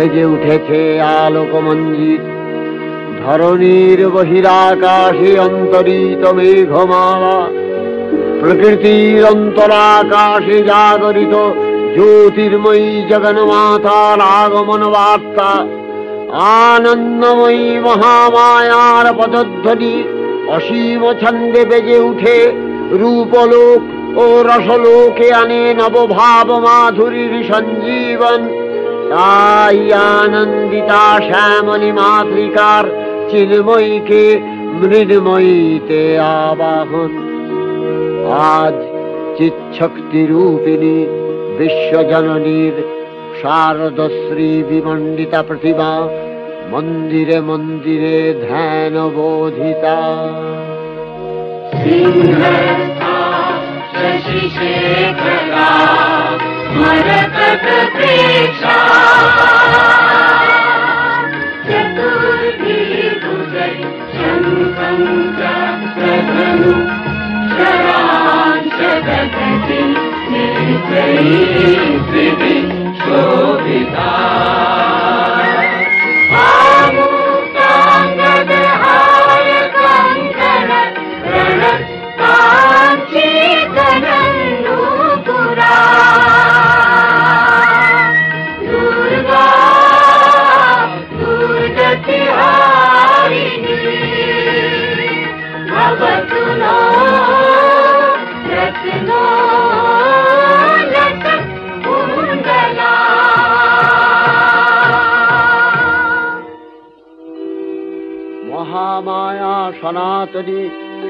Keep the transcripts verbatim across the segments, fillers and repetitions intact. बेजे उठेছে आलोक मंजित ধরণীর বহিরাকাশে অন্তরিত মেঘমালা প্রকৃতির অন্তরাকাশে জাগরিত জ্যোতির্ময়ী জগন্মাতার আগমন বার্তা আনন্দময়ী মহামায়ার পদধ্বনি অসীম ছন্দে বেজে উঠে রূপলোক ও রসলোকে আনে নবভাব মাধুরীর সঞ্জীবন। आई आनंदिता श्यामली मातृकार चिन्मयी के मृण्मयी ते आवाहन। आज चिच्छक्ति रूपिणी विश्वजननीर शारदश्री विमंडिता प्रतिमा मंदिरे मंदिरे ध्यान बोधिता। सिंहस्था शशिशेखरा मरकत प्रेक्षा चतुर्भुज शंखचक्रधनु शरांशगदति नेत्रैस्त्रिभि शोभिता। সনাতনী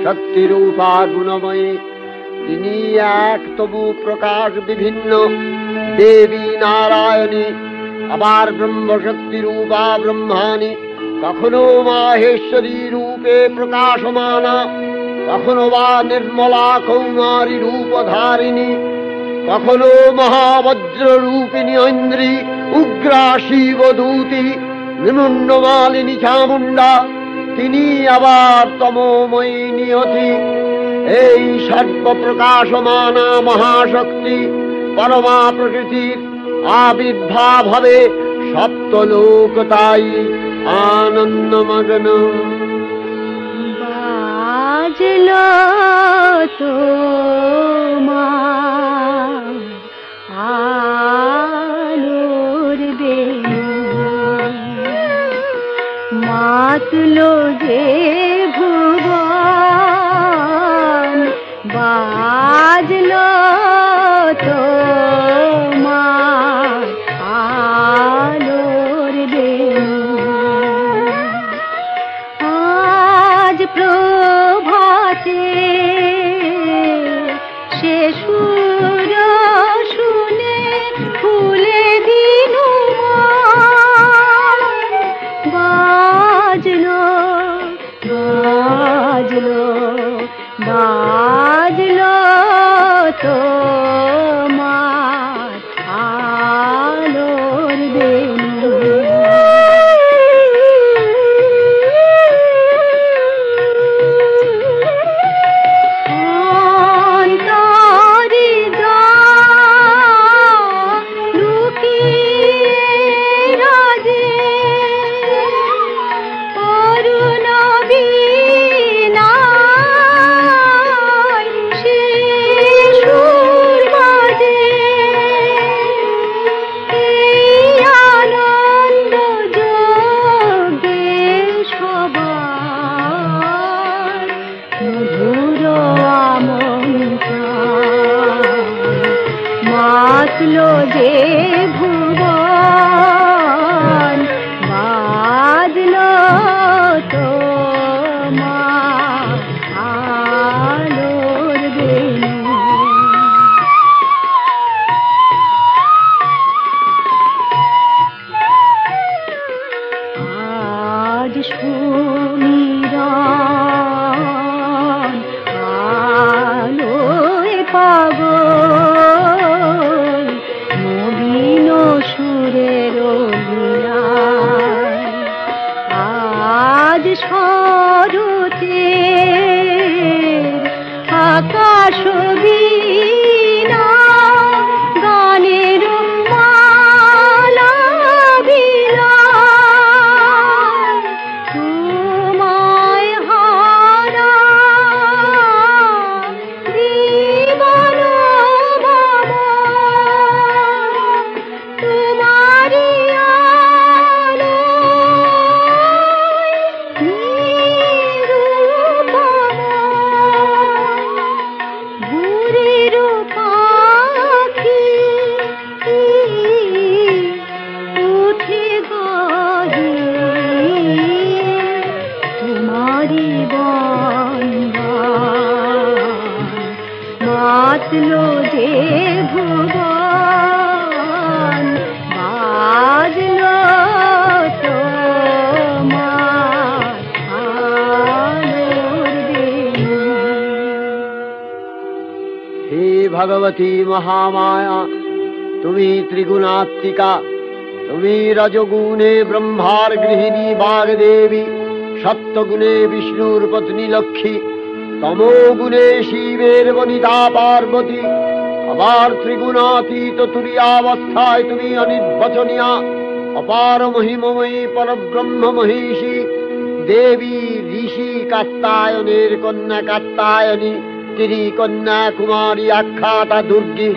শক্তি রূপা গুণময়ী তিনি এক তবু প্রকাশ বিভিন্ন দেবী নারায়ণী আবার ব্রহ্মশক্তি রূপা ব্রহ্মাণী কখনো মাহেশ্বরী রূপে প্রকাশমানা কখনো বা নির্মলা কৌমারী রূপধারিণী কখনো মহাবজ্র রূপিণী ঐন্দ্রী উগ্রা শিবদূতী নিম্নমালিনী চামুণ্ডা তিনি আবার তমোময়ী নিয়তি। এই সর্বপ্রকাশমানা মহাশক্তি পরমা প্রকৃতির আবির্ভাব হবে সপ্তলোক তাই আনন্দমগ্ন। বাজলো তোমার আলোর বেণী मातलो जे भुवन बाजलो तो मा आलोर बेणी आज प्रभाते से सुर शुने फुले दिनु मा সরুতে আকাশ বীণা গানের মালা বিলায় তোমায় হারায় জীবন বামায় তোমারই लो दे भुवन बाज लो तो हे भगवती महामाया तुम्ही त्रिगुणात्मिका तुम्ही रजोगुणे ब्रह्मार गृहिणी वाग्देवी सप्तगुणे विष्णुर पत्नी लक्ष्मी तमोगुणे शिवेर वनिता पार्वती अपार त्रिगुणातीत तुरीयावस्थाय तुमी अनिर्वचनीया अपार महिमयी परब्रह्म महिषी देवी ऋषि कात्यायनेर कन्या कात्यायनी तिनी कन्या कुमारी आख्याता दुर्गी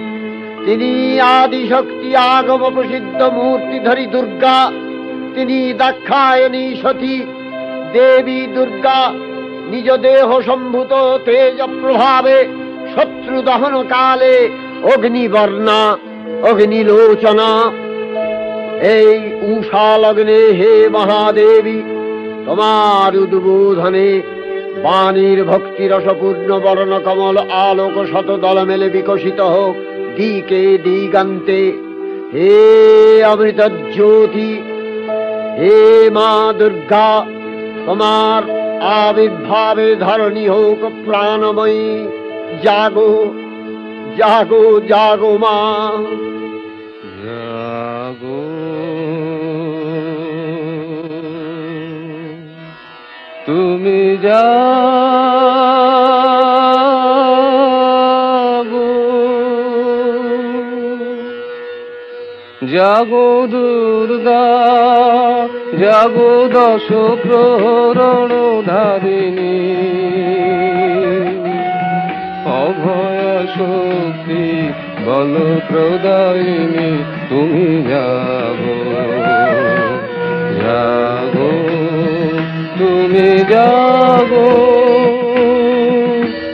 तिनी आदिशक्ति आगम प्रसिद्ध मूर्तिधरी दुर्गा तिनी दाक्षायणी सती देवी दुर्गा निज देह सम्भूत तेज प्रभावे शत्रु दहन काले अग्निवर्णा अग्निलोचना उषा लग्ने हे महादेवी तोमार उद्बोधने वाणीर भक्ति रसपूर्ण वर्ण कमल आलोक शतदल मेले विकसित हो दिके दिगंते हे अमृत ज्योति हे माँ दुर्गा तोमार आविर्भावे धरणी होक प्राणमयी जागो जागो जागो मां जागो तुम जागो जागो दुर्गा जागो दश प्रहरण धारिणी अभय शक्ति बल प्रदायिनी तुमी जागो जागो तुमी जागो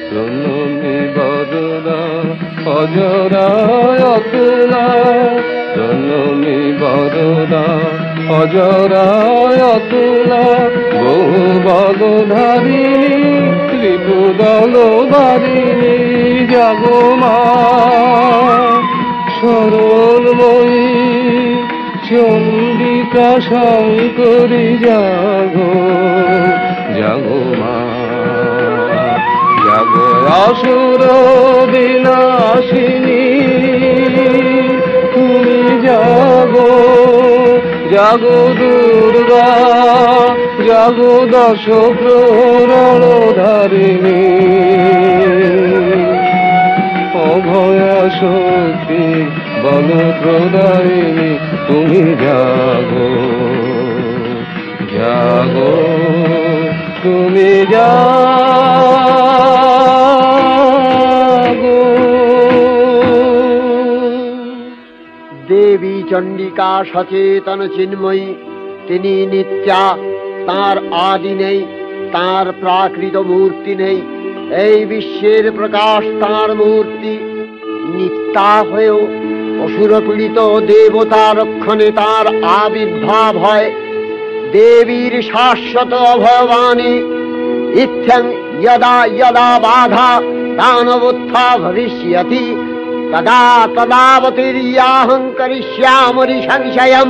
प्रणमी बदला अजरा अतुला प्रणमी बदला अजराय तुला बहु बलधारिणी त्रिपुदल बारिणी जागो मा सरलमयी चंडिका शंकरी जागो जागो मा जागो असुर विनाशिनी तुमी जागो जागो दुर्गा जागो दश प्रहरण धारिणी अभय शक्ति बल प्रदायिनी तुमी जागो जागो तुमी जागो देवी चंडिका सचेतन चिन्मयी तिनी नित्या तार आदि नहीं तार प्राकृत मूर्ति नहीं विश्वेर प्रकाश तार मूर्ति नित्या हुए असुर पीड़ित देवता रक्षणे तार आविर्भाव है देवीर शाश्वत अभवानी इत्थं यदा यदा बाधा दानवोत्था भविष्यति तदा तदावतीर्याहं करिष्यामि संशयं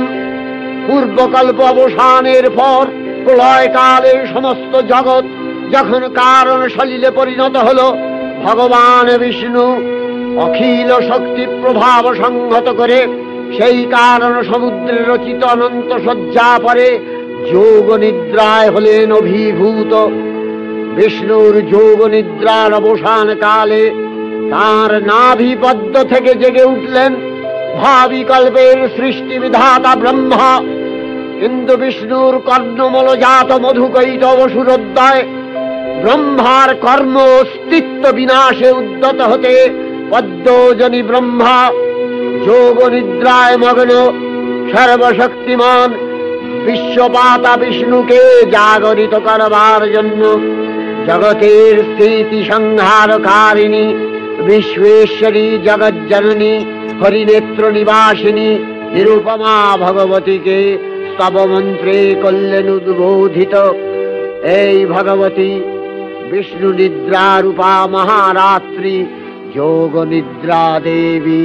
पूर्वकल्प अवसानेर पर प्रलयकाले समस्त जगत जखन कारण शलीले परिणत हलो भगवान विष्णु अखिल शक्ति प्रभाव संहत करे सेई कारण समुद्रे रचित अनंत शज्जा परे योग निद्राय हलेन अभिभूत विष्णुर योग निद्रार अवसान काले तार नाभि पद्म थेके जेगे उठलेन भावी कल्पेर सृष्टि विधाता ब्रह्मा इंदु विष्णुर कर्णमल जात मधुकैट असुरोद्दय ब्रह्मार कर्म अस्तित्व विनाशे उद्यत हते पद्मजनि ब्रह्मा योग निद्राय मग्न सर्वशक्तिमान विश्वपाता विष्णु के जागरित करवार जन्म जगतेर स्थिति संहारकारिणी विश्वेश्वरी जगत जननी हरिनेत्र निवासिनी निरुपमा भगवती के स्तव मंत्रे कल्याण उद्बोधित ऐ भगवती विष्णु निद्रा रूपा महारात्रि योग निद्रा देवी।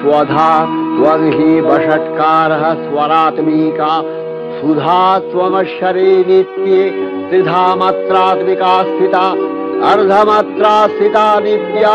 स्वधा त्वं हि वषट्कारः स्वरात्मिका सुधा त्वमशरे नित्ये त्रिधा मात्रात्मिका स्थिता अर्धमात्रा स्थिता नित्या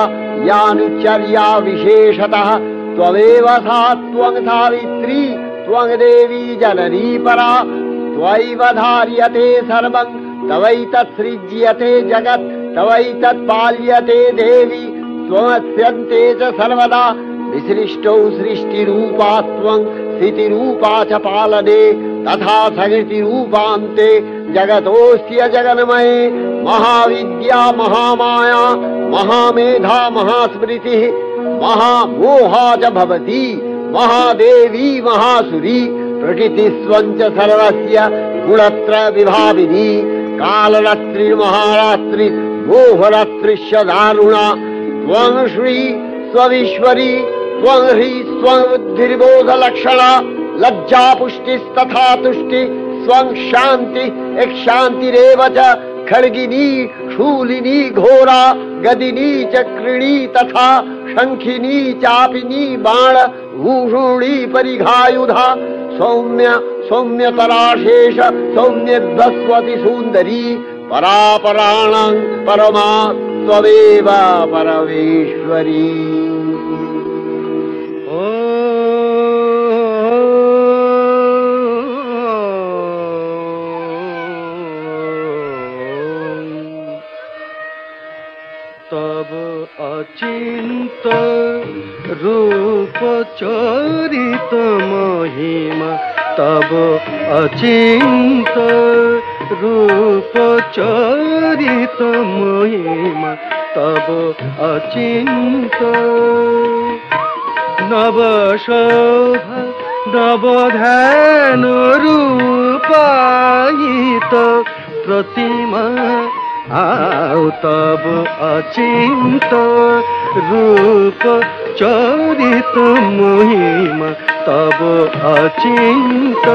यानुचर्या विशेषतः त्वमेव सा त्वं सावित्री त्वं देवी जननी परा त्वयैव धार्यते सर्वं तवैतत् सृज्यते जगत् तवैतत् पाल्यते देवी त्वमस्यन्ते च सर्वदा विसृष्टौ सृष्टि रूपा त्वं स्थिति रूपा च पालने तथा सगति रूपान्ते जगतोऽस्य जगन्मये महाविद्या महामाया महामेधा महास्मृतिः महामोहा च भवति महादेवी महासुरी प्रकृतिस्वञ्च सर्वस्य गुणत्रय विभाविनी कालरात्रि महारात्रि मोहरात्रिश्च दारुणा त्वं श्री स्वविश्वरी त्वं ह्री स्वं बुद्धिर्बोधलक्षणा लज्जा पुष्टिस्तथा तुष्टि स्वं शान्ति यक्षान्तिरेव च खड्गिनी शूलिनी घोरा गदिनी चक्रिणी तथा शंखिनी चापिनी बाण भूषूणी परिघायुधा सौम्य सौम्यतराशेष सौम्य भस्वति सुंदरी परापराणां परमा त्वमेव परमेश्वरी। तब अचिंत रूप चरित महिमा तब अचिंत रूप चरित महिमा तब अचिंत नव शोभा नव ध्यान रूपायित प्रतिमा आओ तब अचिंत रूप चरित महिमा तब अचिंत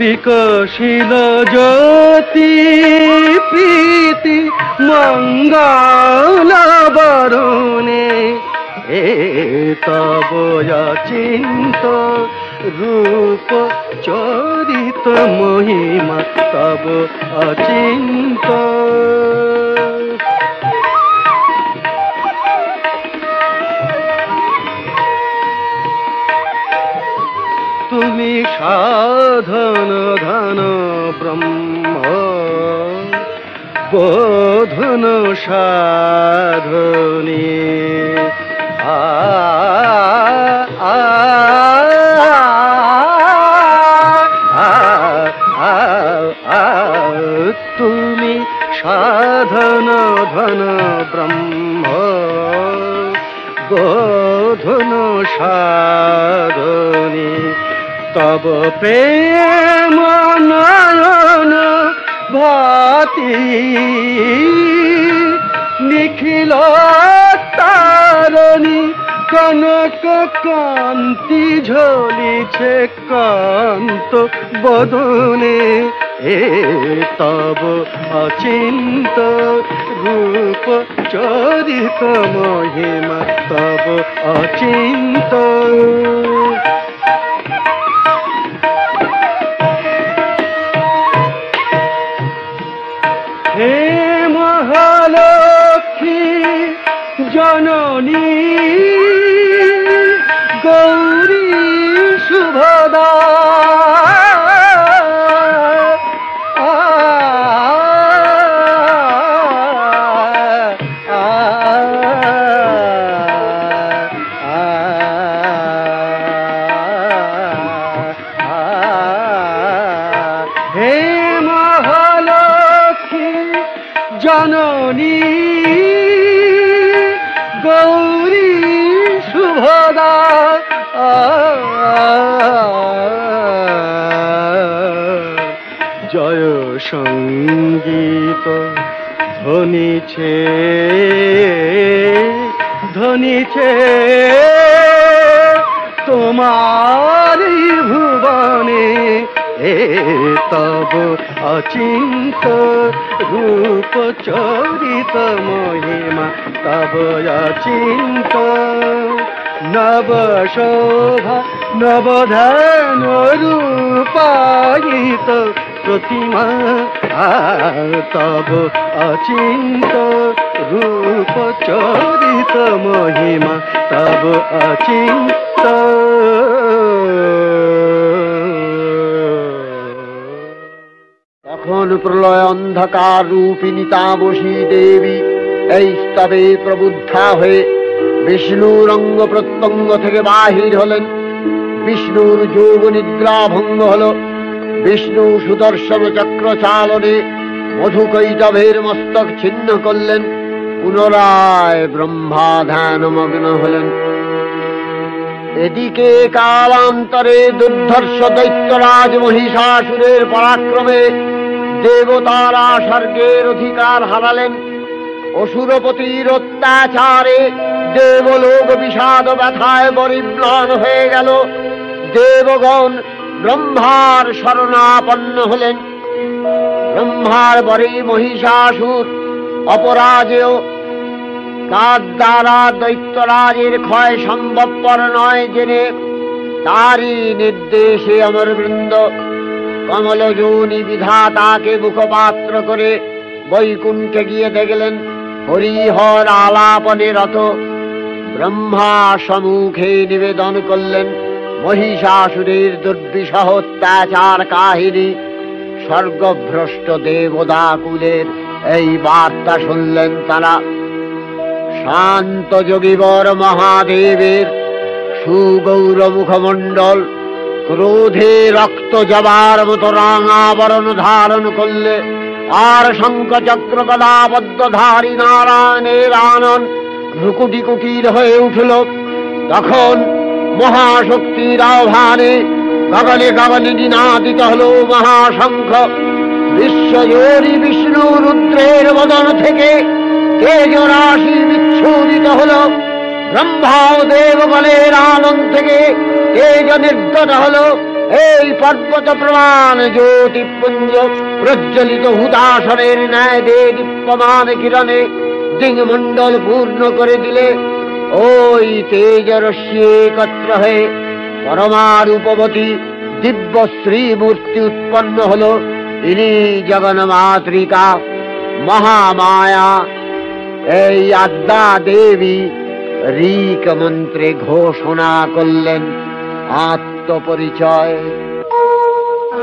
विकसिल ज्योति प्रीति मंगल बरने ए तब अचिंत रूप चरित महिमा तब अचिंत तुमी साधन घन ब्रह्म बोधन साधने आ, आ, आ, आ, आ, तुमी साधन धन ब्रह्म बोधन साधने तब प्रेम नयन भाति निखिल कनक कांति झोली छे कांत बदने ए तब अचिंत रूप चरित महिमा तब अचिंत हे महालक्ष्मी जननी संगीत ध्वनि छे ध्वनि छे तुम्हारी भुवने ए तब अचिंत रूप चरित महिमा तब अचिंत नव शोभा नव ध्यान रूपायित प्रतिमा तब अचिंत रूप चरित महिमा तब अचिंत। तखन प्रलय अंधकार रूपिणी तामसी देवी এই স্তবে প্রবুদ্ধা হয়ে বিষ্ণুর অঙ্গ প্রত্যঙ্গ থেকে বাহির হলেন। বিষ্ণুর যোগ নিদ্রা ভঙ্গ হলো। विष्णु सुदर्शन चक्रचालने मधुकैटभेर मस्तक छिन्न करलें पुनराय ब्रह्मा ध्यानमग्न हलें। एदिके कालान्तरे दुर्धर्ष दैत्यराज महिषासुरेर पराक्रमे देवतारा स्वर्गेर अधिकार हारालें। असुरपतिर अत्याचारे देवलोक विषाद व्यथाय परिम्लान हये गेल। देवगण ब्रह्मार शरणापन्न हलें। ब्रह्मार परेई महिषासुर अपराजेय, तार द्वारा दैत्यराजेर क्षय सम्भवपर नय जेने तारई निर्देशे अमरवृंद कमलजोनि विधाताके मुखपात्र करे बैकुण्ठे गिये देखलें हरिहर आलापने रत। ब्रह्मा सम्मुखे निवेदन करलें महिषासुरेर दुर्विषह अत्याचार काहिनी। स्वर्गभ्रष्ट देवदाकुलेर एई बार्ता शुनलें तारा। शांत जोगीवर महादेवेर सुगौर मुखमंडल क्रोधे रक्त जबार मतो रांगावरण धारण करले। आर शंख चक्र गदा पद्मधारी नारायणेर आनन रुकुटी कुटीर हये उठल। तखन महाशक्तिर आह्वाने गगने गगने निनादित हलो महाशंख। विश्वयोरि विष्णु रुद्रेर बदन थेके तेजराशि विच्छोदित हलो। ब्रह्मा देवगणेर आनन थेके तेज निर्गत हलो। एई पर्वत प्रमाण ज्योतिपुंज प्रज्वलित हुताशनेर न्याय दे दीप्यमान किरणे दिग्मंडल पूर्ण करे दिले। ओई तेजरश्मि एकत्र हये परमारूपवती दिव्य श्री मूर्ति उत्पन्न हलो। इनी जगन्मातृका महामाया एई आद्या देवी ऋक् मंत्रे घोषणा करलें आत्मपरिचय। नाम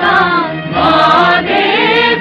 का महादेव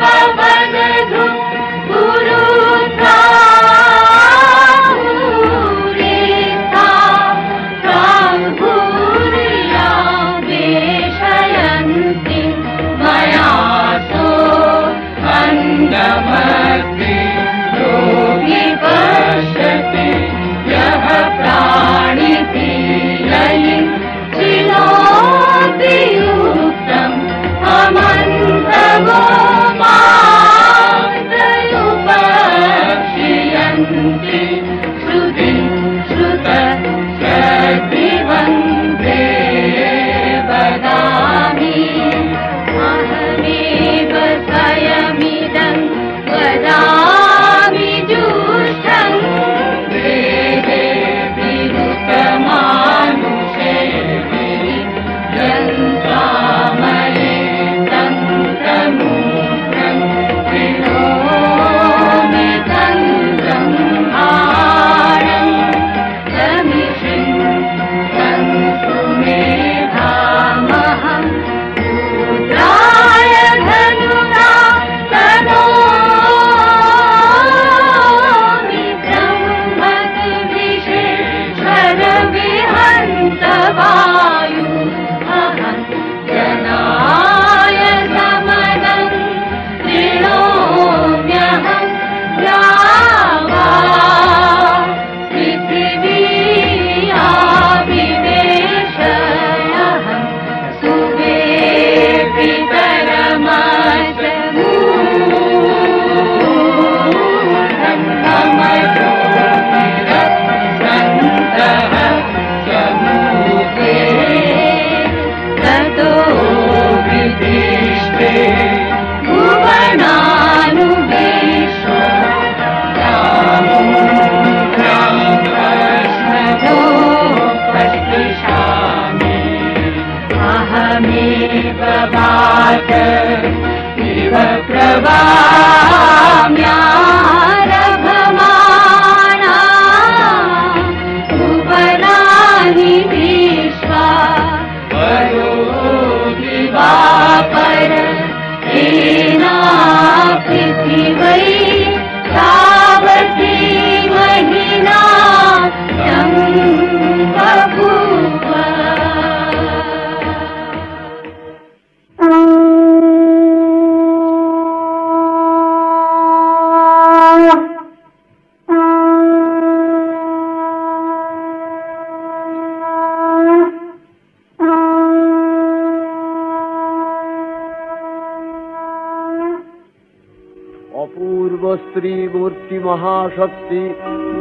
अपूर्व स्त्री मूर्ति महाशक्ति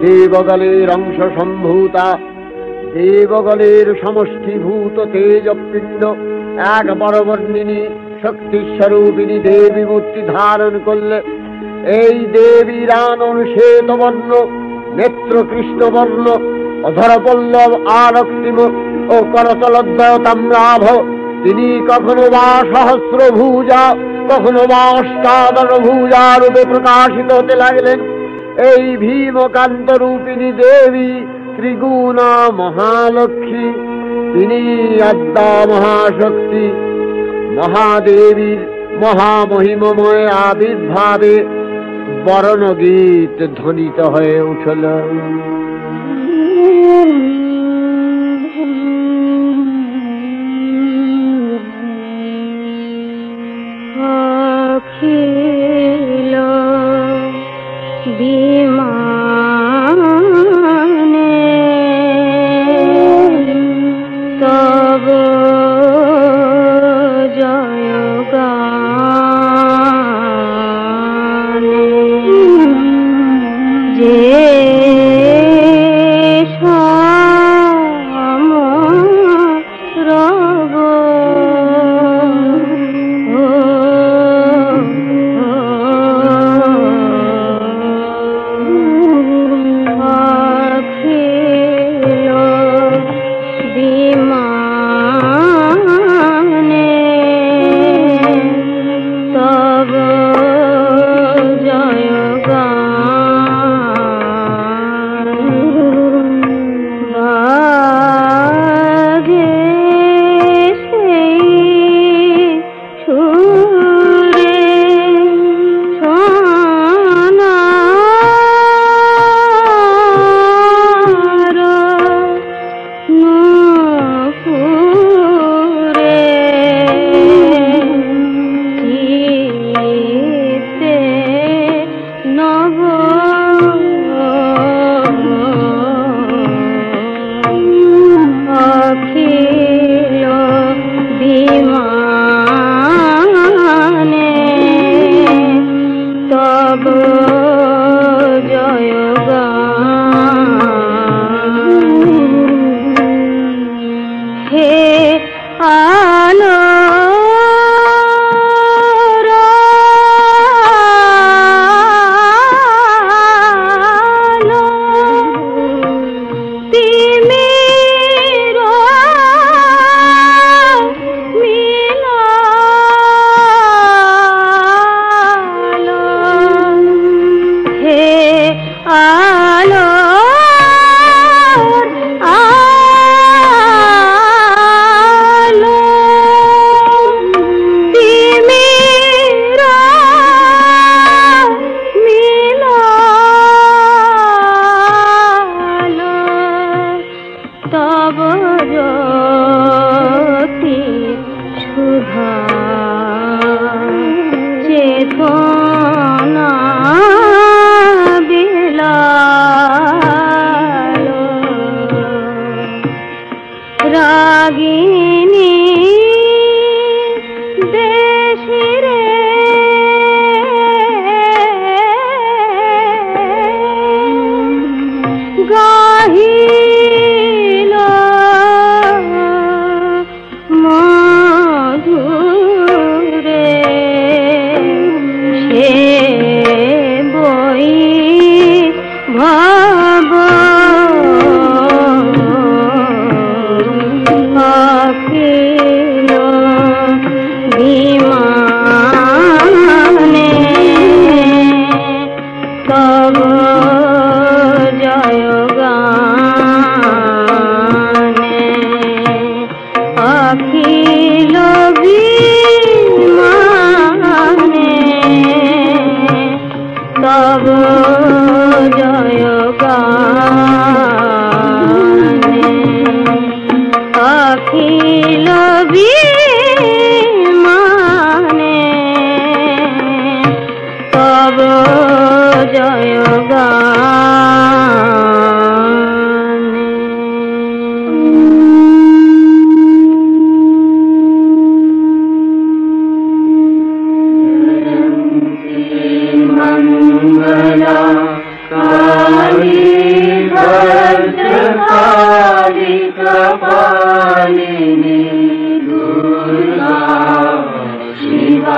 देवगलेर अंश सम्भूता देवगलेर समष्टिभूत तेजपिंड एक बरवर्णिनी शक्ति स्वरूपिणी देवी मूर्ति धारण करले एई देवीर आनन श्वेतवर्ण नेत्र कृष्णवर्ण अधरपल्लव आरक्तिम ओ करतलद्वय ताम्राभ तिनी कखनो वा सहस्रभुजा कखनो वा अष्टादशभुजा रूपे प्रकाशित होते लगलें। एई भीमकान्त रूपिणी देवी त्रिगुणा महालक्ष्मी तिनी आद्या महाशक्ति महादेवी महामहिममय आविर्भावे वरण गीत ध्वनित हये उठल।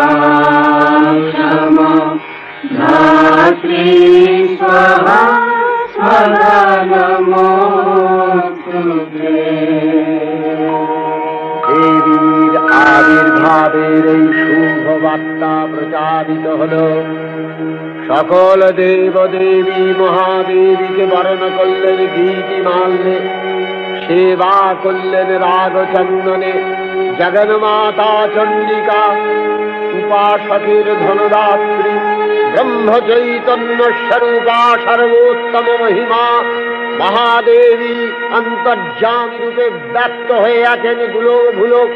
शमो धात्री स्वाहा सदा नमो तुभे। देवीर आविर्भावेर এই শুভ বার্তা প্রচারিত হলো। সকল দেবদেবী মহাদেবীকে বরণ করলেন, গীতি মানলে, सेवा করলেন রাগচন্দনে। जगन्माता चंडिका उपासकीर धनदात्री ब्रह्म चैतन्य स्वरूपा सर्वोत्तम महिमा महादेवी अंतर्जामी रूपे व्यक्त हुए आছেন गोलोक भूलोक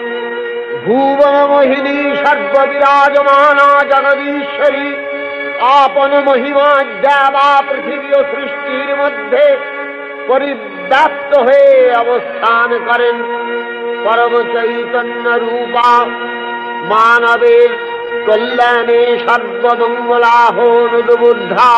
भुवन मोहिनी सर्वविराजमाना जगदीश्वरी आपन महिमा देवा पृथ्वी और सृष्टिर मध्य परिव्याप्त हुए अवस्थान करें। परम चैतन्य रूपा मानवे कल्याणे सर्वमंगलाहोनुद्बुद्धा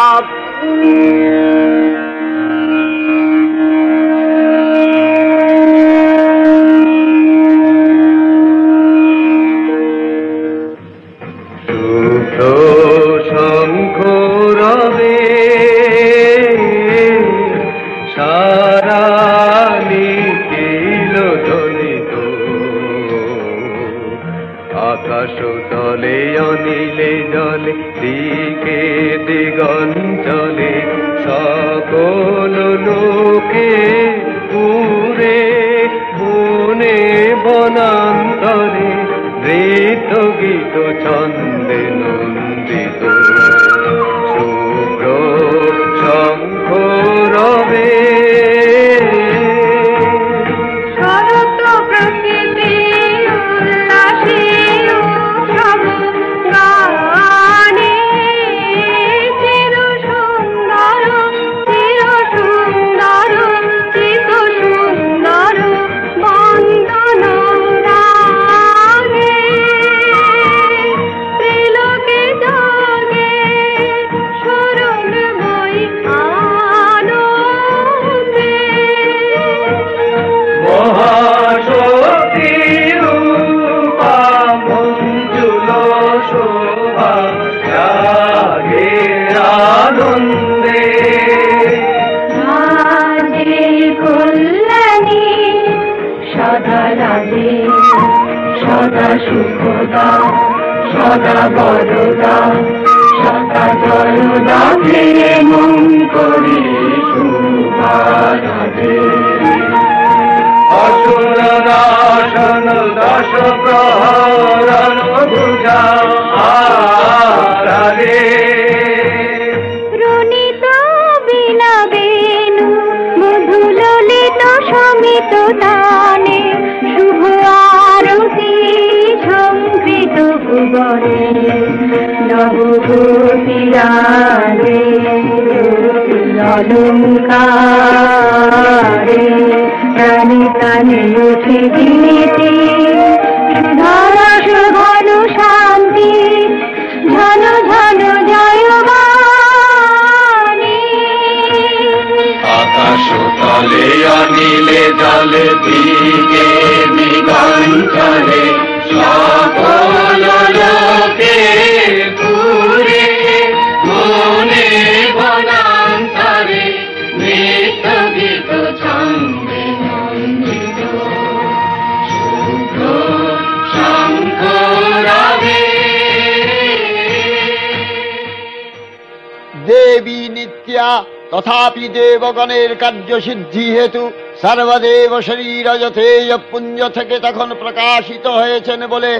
तथापि देवगणेर कार्य सिद्धि हेतु सर्वदेव शरीरज तेज पुंज थेके तखन प्रकाशित हयेछेन बोले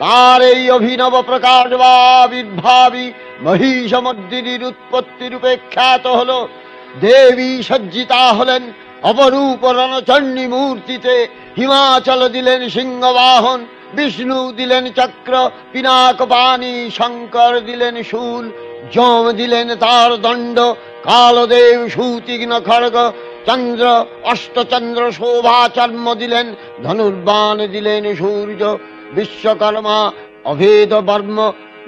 तार एई अभिनव प्रकाश बा आविर्भावी महिषमर्दिनीर उत्पत्ति रूपे ख्यात हलो। देवी सज्जिता हलेन अपरूप रणचंडी मूर्तिते, हिमाचल दिलेन सिंहवाहन, विष्णु दिलेन चक्र, पिनाकपाणी शंकर दिलेन शूल, जम दिलेन तार दंड, कालदेव सूतीघ्न खड़ग, चंद्र अष्टचंद्र शोभा चर्म दिलेन, धनुर्बाण दिलेन सूर्य, विश्वकर्मा अभेद वर्म,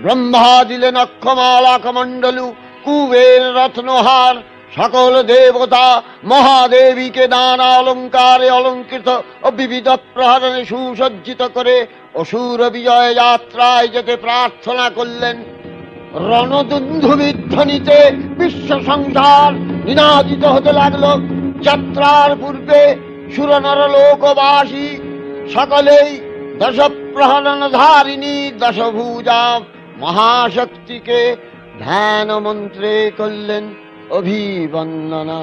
ब्रह्मा दिलेन अक्षमाला कमंडलू, कुबेर रत्नहार, सकल देवता महादेवी के नाना अलंकारे अलंकृत और विविध प्रहरणे सुसज्जित करे असुर विजय यात्राয় যেতে प्रार्थना করলেন। रणदुन्धुबिर ध्वनिते विश्व संसार निनादित होते लागलो। যাত্রার পূর্বে সুরনর লোকবাসী সকলেই दश प्रहरणधारिणी दशभुजा महाशक्ति के ध्यान मंत्रे করলেন अभिवंदना।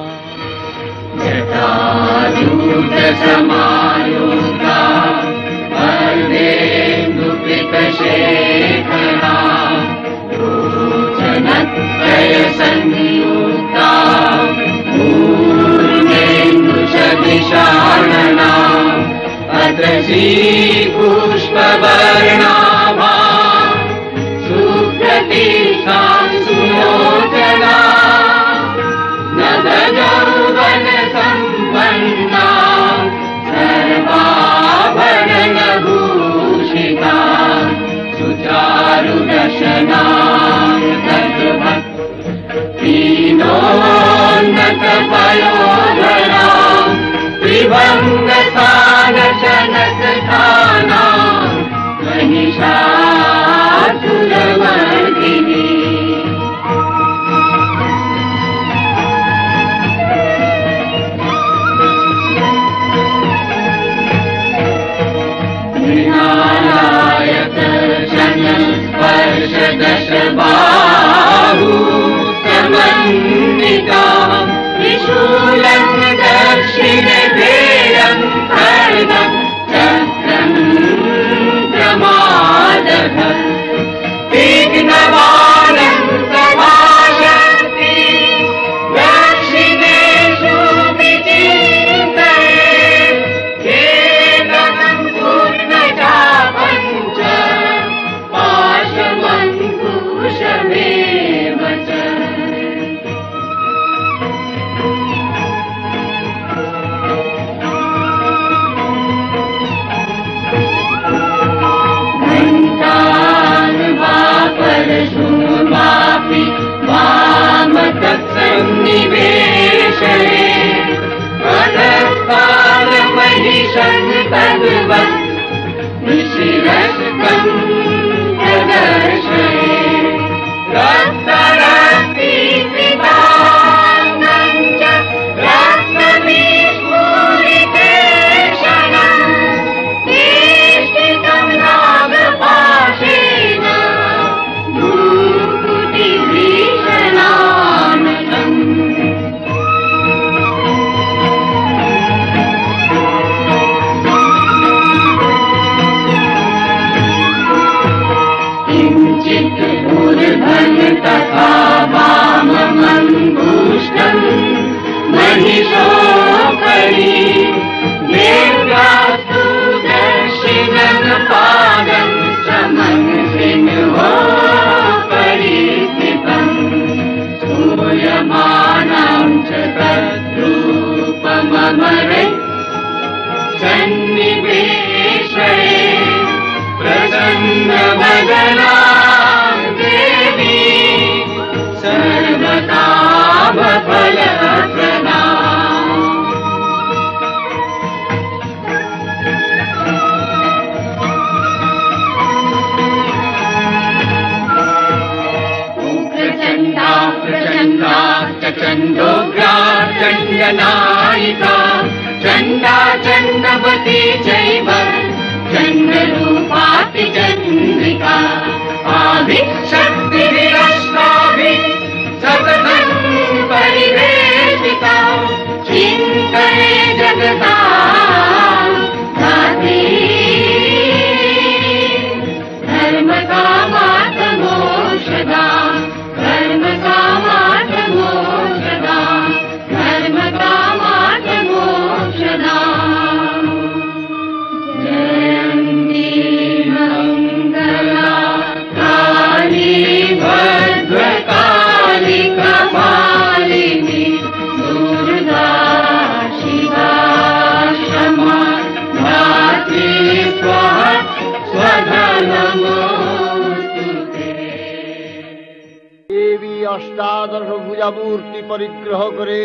अष्टादश भुजा मूर्ति परिग्रह करे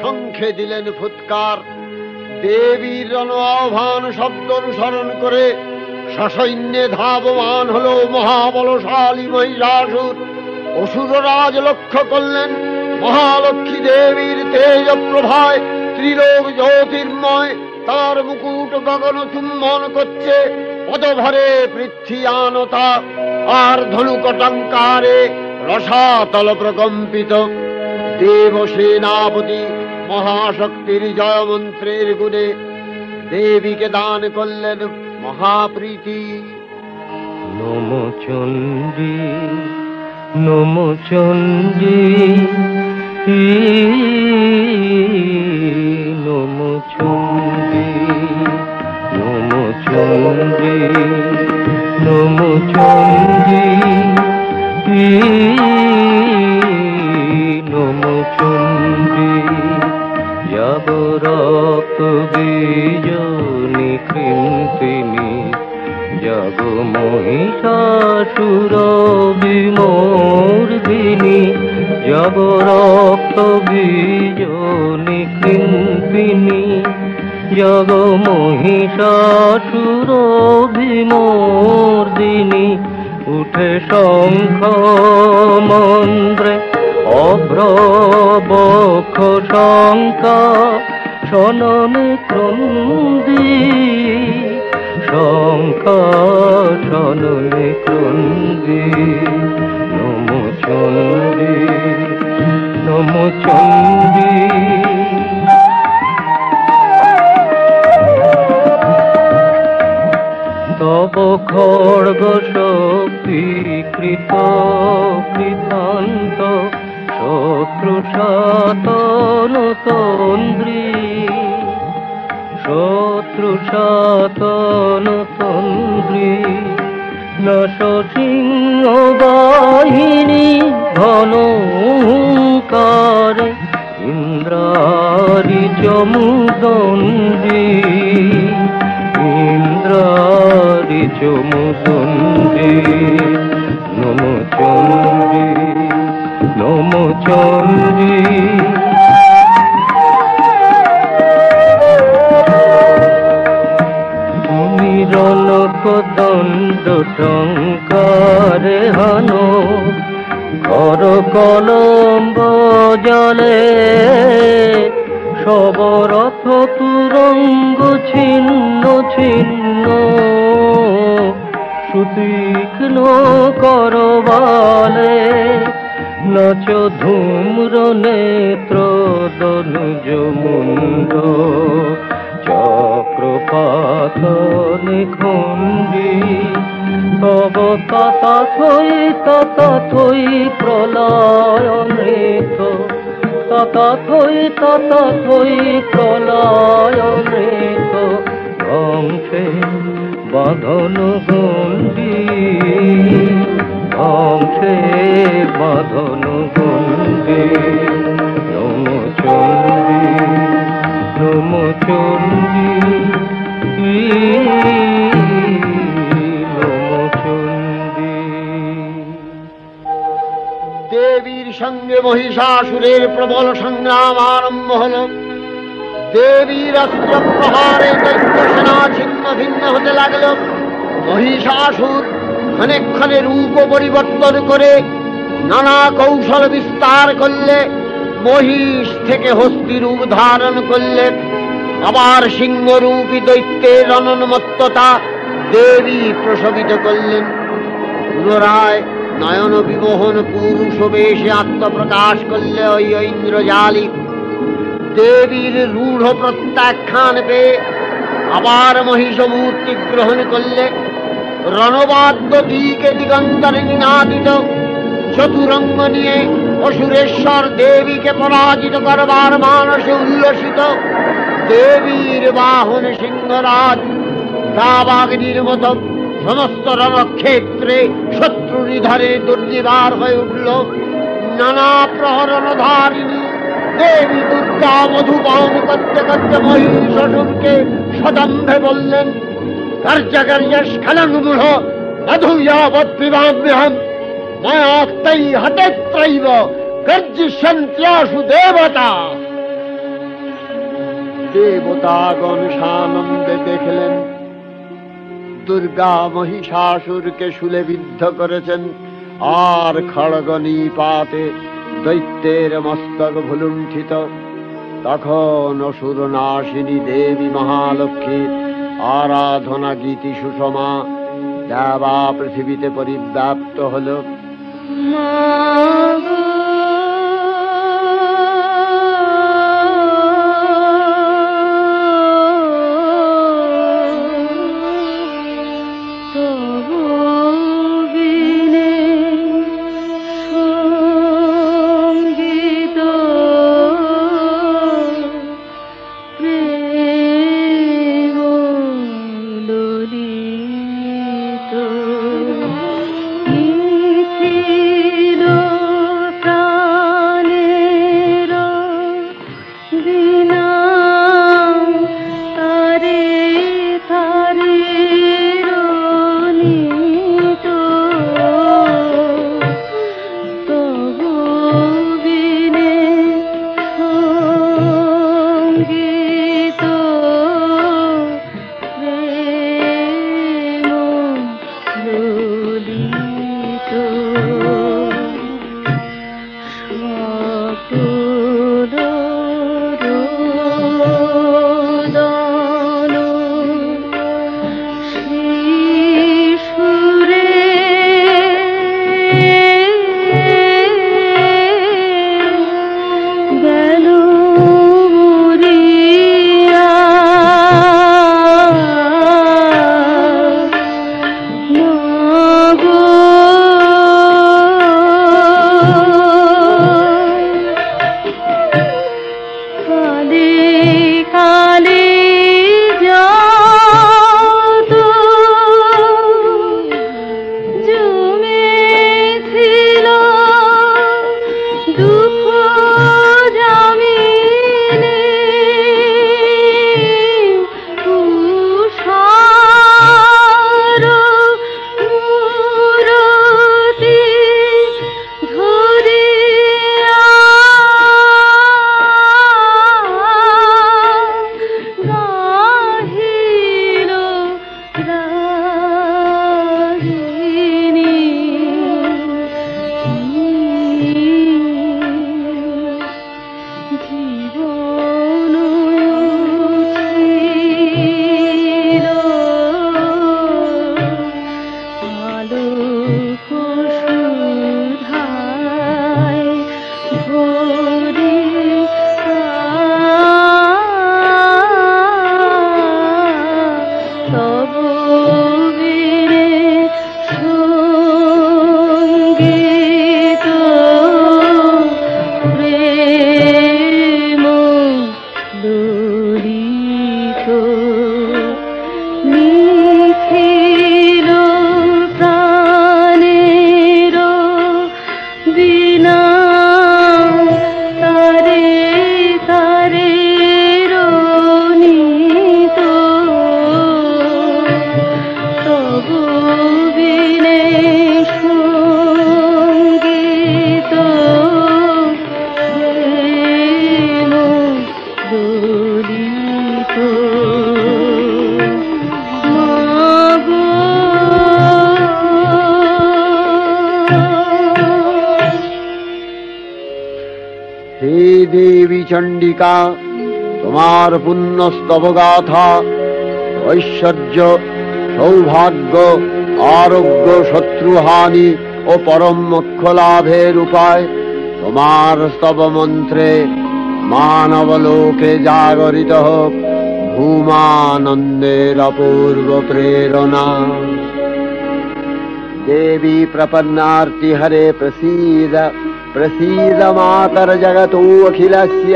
शंखे दिलेन फुत्कार। देवी रण आह्वान शब्द अनुसरण करे ससैन्ये धावमान हलो महाबलशाली महिषासुर। असुरराज लक्ष्य करलेन महालक्ष्मी देवीर तेज प्रभाय त्रिलोक ज्योतिर्मय तार मुकुट गगन चुम्बन करछे। पदभरे पृथ्वी आनता आर धनुकटंकारे रसातल प्रकम्पित। देवसेनापति महाशक्तिर जय मंत्रेर गुणे देवी के दान करलेन महाप्रीति। नमो चंडी नमो चंडी नमो चंडी नमो चंडी नमो चंडी नमो चंडी। जब रक्त बीजनी कृंतिनी जब महिषासुर विमर्दिनी जब रक्त बीजनी कृंतिनी जग महिषासुर विमर्दिनी। उठे शंख मन्त्रे अभ्रवक्ष शंका शनने क्रन्दी शंका शनने क्रन्दी। नमो चंडी नमो चंडी तब खड़ग शक्ति कृत कृतांत शत्रुशातनतन्द्री शत्रुशातनतन्द्री। नरसिंह वाहिनी घनहुंकार इंद्रारी चमुदंडी इंद्रारी चमुदंडी। नमो चंडी नमो चंडी रणकदंड टंकार हनो घर कलम्ब जले सब रथ तुरंग छिन्न छिन्न सुतीक्ष्ण करवाले नच धूम्र नेत्र दनुज मुंड चक्रपात निखंडी। तब तथा थई तथा थई प्रलय नृत्य तथा थई तथा थई प्रलय नृत्य ध्वंसे बाधन गंडी ध्वंसे बाधन गंडी। नमो चंडी नमो चंडी देवीर संगे महिषासुरेर प्रबल संग्राम आरम्भ हलो। देवीर अस्त्र प्रहारे दैत्यसेना छिन्न भिन्न होते लागलो। महिषासुर क्षणे क्षणे रूप परिवर्तन करे नाना कौशल विस्तार करले। महिष थेके हस्ती रूप धारण करले आबार सिंह रूपी दैत्येर रणोन्मत्तता देवी प्रशोभित करलेन। पुनराय नयन विमोहन पुरुष बेशे आत्मप्रकाश करले ओई इंद्रजाली। देवीर रूढ़ प्रत्याख्यान पे आबार महिष मूर्ति ग्रहण करले। रणवाद्य दिके दिगंतरे निनादित चतुरंग निये असुरेश्वर देवी के पराजित करवार मानसे उल्लसित। देवीर वाहन सिंहराज दावाग्निर मत समस्त रणक्षेत्रे शत्रु निधारे दुर्निवार हये उठल। नाना प्रहरणधारिणी देवी दुर्गा मधुपान करते करते महिषासुरके सदम्भे बोलें कर्ज कर्य स्खलन मूढ़ मधु यावत् पिबाम्यहम् मया तै हते त्रैव गर्जशन्त्यासु देवता देवतागण सानंदे देखलें दुर्गा महिषासुर के शूले बिद्ध करेছেন আর খড়গ নিপাতে दैत्यের মস্তক ভুলুণ্ঠিত তখন অসুরনাশিনী দেবী মহালক্ষ্মী आराधना गीति सुषमा देवा पृथ्वीते परिव्याप्त हलो चंडिका तुम्हार पुण्य स्तवगाथा ऐश्वर्य सौभाग्य आरोग्य शत्रुहानि और परम मोक्ष लाभेर उपाय तुम्हार स्तव मंत्रे मानवलोके जागरित हो भूमानंदेर अपूर्व प्रेरणा देवी प्रपन्नार्ति हरे प्रसीद प्रसीद मातर जगतो अखिलस्य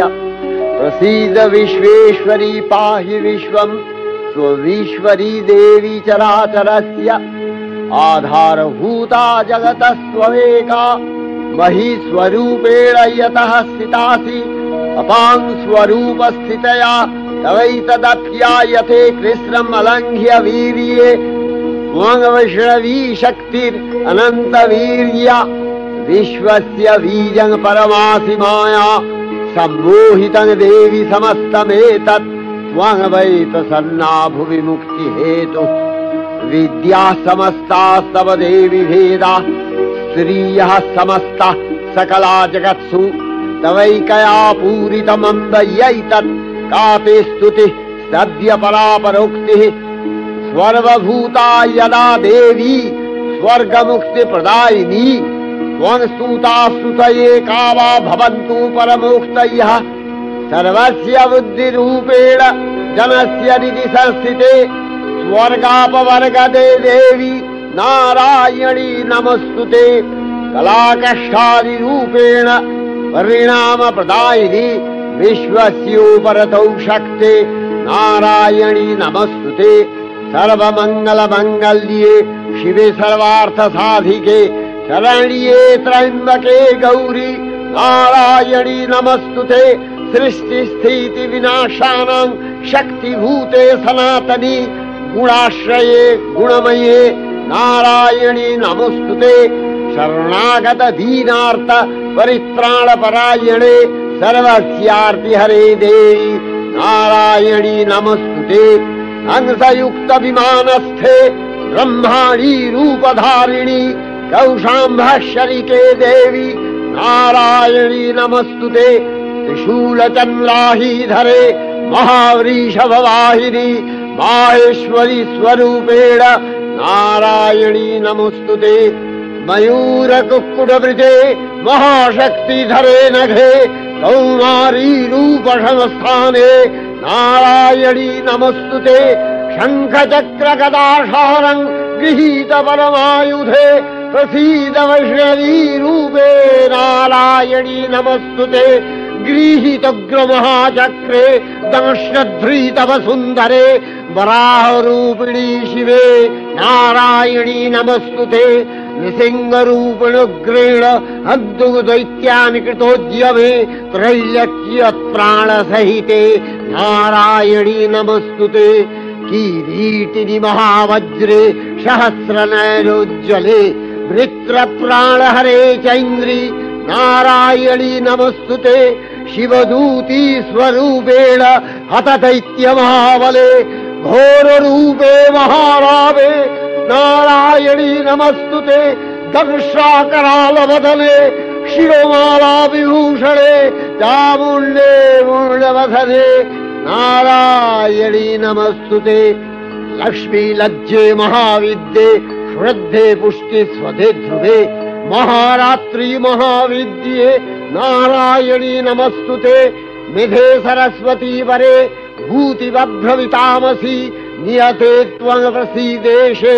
प्रसीद विश्वेश्वरी पाहि विश्वं त्वमीश्वरी देवी चराचरस्य आधारभूता जगतस्त्वमेका मही स्वरूपेण यतः स्थितासि अपां स्वरूपस्थितया तवैतदप्यायते कृष्णम् अलङ्घ्य वीर्ये त्वं वैष्णवी शक्तिरनन्तवीर्या विश्वस्य बीजं परमासि माया सम्मोहितं देवि समस्तमेतत् त्वं वै प्रसन्ना भुवि मुक्तिहेतुः विद्या समस्ता तव देवि भेदा स्त्रियः समस्ता सकला जगत्सु तवैकया पूरितमम्बयैतत् कापि स्तुतिः स्तव्य परापरोक्तिः सर्वभूता यदा देवी स्वर्ग मुक्ति प्रदायिनी त्वं स्तुता स्तुतये का वा भवन्तु परमोक्तयः सर्वस्य बुद्धिरूपेण जनस्य हृदि संस्थिते स्वर्गापवर्गदे देवी नारायणी नमस्तुते कलाकष्ठादिरूपेण परिणाम प्रदायिनी विश्वस्योपरतौ शक्ते नारायणी नमस्तुते सर्वमङ्गलमङ्गल्ये शिवे सर्वार्थसाधिके शरण्ये त्र्यम्बके गौरी नारायणी नमस्तुते सृष्टिस्थितिविनाशानां शक्तिभूते सनातनी गुणाश्रये गुणमये नारायणी नमस्तुते शरणागत दीनार्त परित्राणपरायणे सर्वस्यार्तिहरे देवी नारायणी नमस्तुते हंसयुक्त विमानस्थे ब्रह्माणी रूपधारिणी कौशाम्भश्चरिके देवी नारायणी नमस्तुते त्रिशूलचन्द्राहीधरे महावृषभवाहिनी माहेश्वरी स्वरूपेण नारायणी नमस्तुते मयूरकुक्कुटवृते महाशक्तिधरे नघे कौमारी रूपसंस्थाने नारायणी नमस्तुते शङ्खचक्रगदाशानं गृहीत परमायुधे प्रसीद वैष्णवी रूपे नारायणी नमस्तुते गृहीतग्रमहाचक्रे दंशध्रीतवसुन्दरे वराहरूपिणी शिवे नारायणी नमस्तुते नृसिंहरूपणुग्रेण हद्दुदैत्यानि कृतोद्यमे त्रैलक्यत्राणसहिते नारायणी नमस्तुते किरीटिनि महावज्रे सहस्रनयनोज्ज्वले वृत्रप्राणहरे चैन्द्रि नारायणी नमस्तुते शिवदूती स्वरूपेण हतदैत्यमहाबले घोररूपे महारावे नारायणी नमस्तुते दंशाकरालवदने शिरोमाला विभूषणे चामुण्डे मुण्डवधने नारायणी नमस्तुते लक्ष्मी लज्जे महाविद्ये श्रद्धे पुष्टि स्वधे ध्रुवे महारात्रि महाविद्ये नारायणी नमस्तुते निधे सरस्वती वरे भूतिभ्रवितामसी नियते त्वं प्रसीदेशे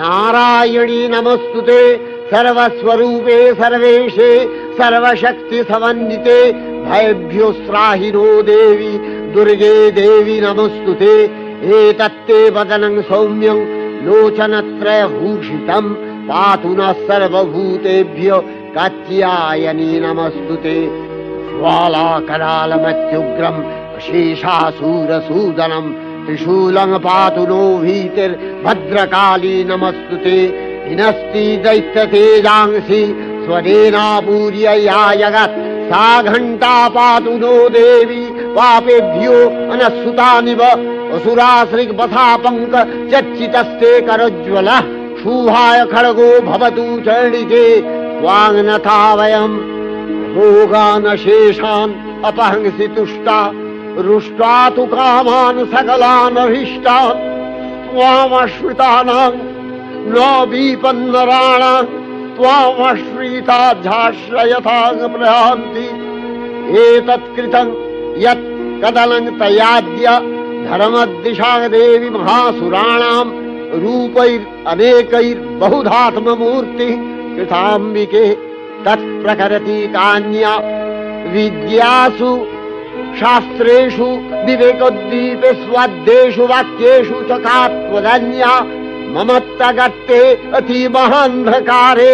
नारायणी नमस्तुते सर्वस्वरूपे सर्वेशे सर्वशक्ति समन्विते भयभ्योस्राहिनो देवी दुर्गे देवी नमस्तुते एतत्ते वदनं सौम्यं लोचनत्रयभूषितं पातु नः सर्वभूतेभ्यो कात्यायनी नमस्तुते ज्वालाकरालमत्युग्रं शेषासूरसूदनम् त्रिशूलं पातु नो भीतिर्भद्रकाली नमस्तुते हिनस्ति दैत्यतेजांसि स्वदेनापूर्य या जगत् सा घण्टा पातु नो देवी पापेभ्यो अनस्सुतानिव असुरासृग्वसापङ्क चर्चितस्ते करज्ज्वलः शूहाय खड्गो भवतु चरणिके वाङ्नथा वयम् भोगानशेषान् अपहंसि तुष्टा रुष्टा तु कामान् सकलानभीष्टान् त्वामश्रितानां नोपन्नराणां त्वामश्रिता झाश्रयथाङ् प्रयान्ति एतत्कृतं यत् कदलं तयाद्य धर्मद्दिशा देवी महासुराणां रूपैरनेकैर्बहुधात्ममूर्तिः कृताम्बिके तत्प्रकरति कान्या विद्यासु शास्त्रेषु विवेकोद्दीपे स्वाद्देषु वाक्येषु च कात्वदन्या ममत्तगत्ते अतिमहान्धकारे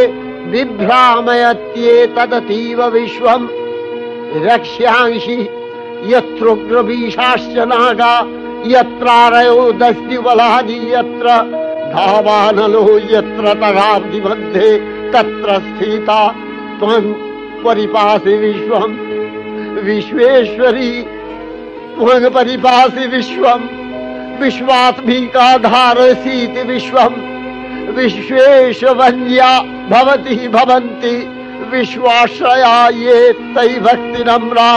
विभ्रामयत्येतदतीव विश्वम् रक्ष्यांसि यत्रुग्रवीशाश्च नागा यत्रारयो दस्तिवलादि यत्र धावानलो यत्र तराब्धिमध्ये तत्र स्थिता त्वं परिपासि विश्वं विश्वेश्वरी त्वं परिपासि विश्वं विश्वात्मिका धारयसीति विश्वं विश्वेशवन्या भवति भवन्ति विश्वाश्रया ये तै भक्ति नम्रा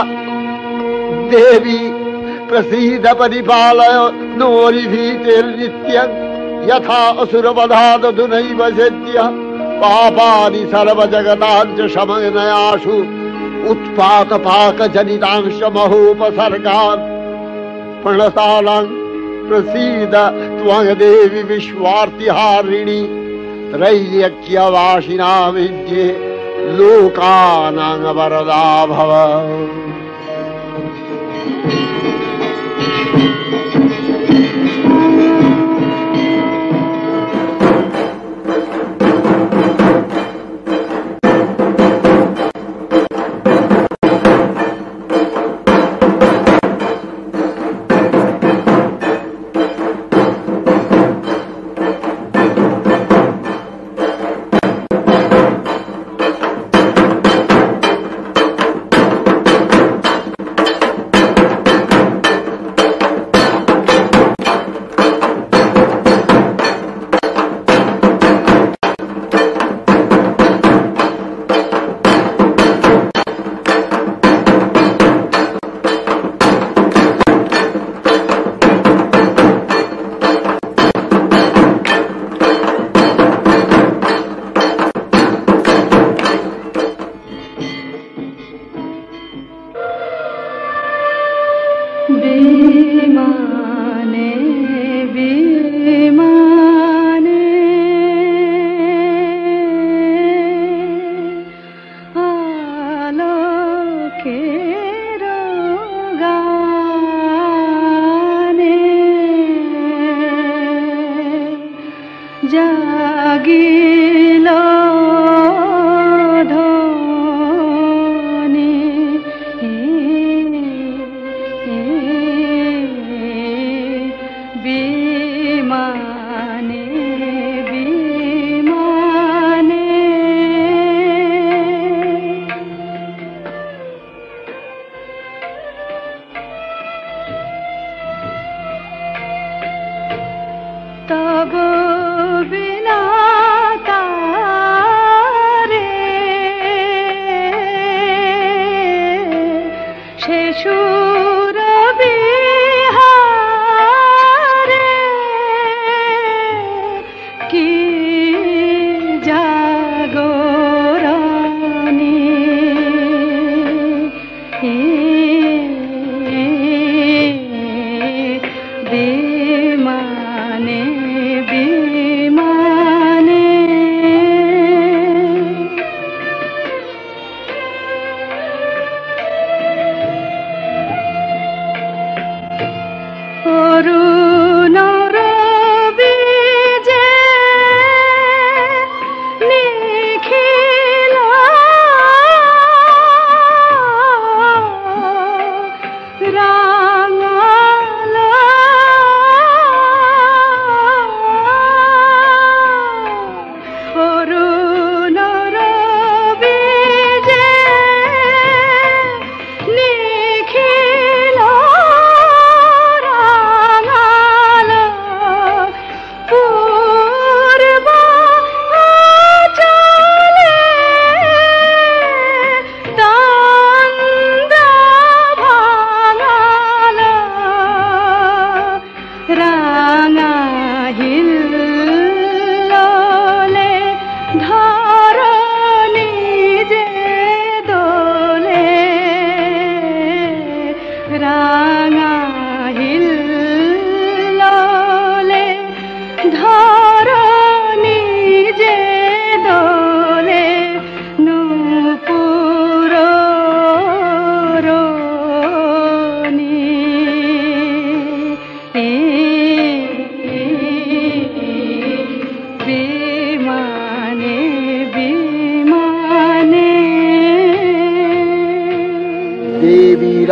देवी प्रसीद परिपालय नोरिधीतिर्नित्यं यथा असुरवधाद दुनैव सिद्ध्य पापानि सर्वजगतांश्च शमनयाशु उत्पातपाकजनितांश्च महोपसर्गान् प्रणतानां प्रसीद त्वं देवि विश्वार्तिहारिणि त्रैलोक्यवासिना विद्ये लोकानां वरदा भव।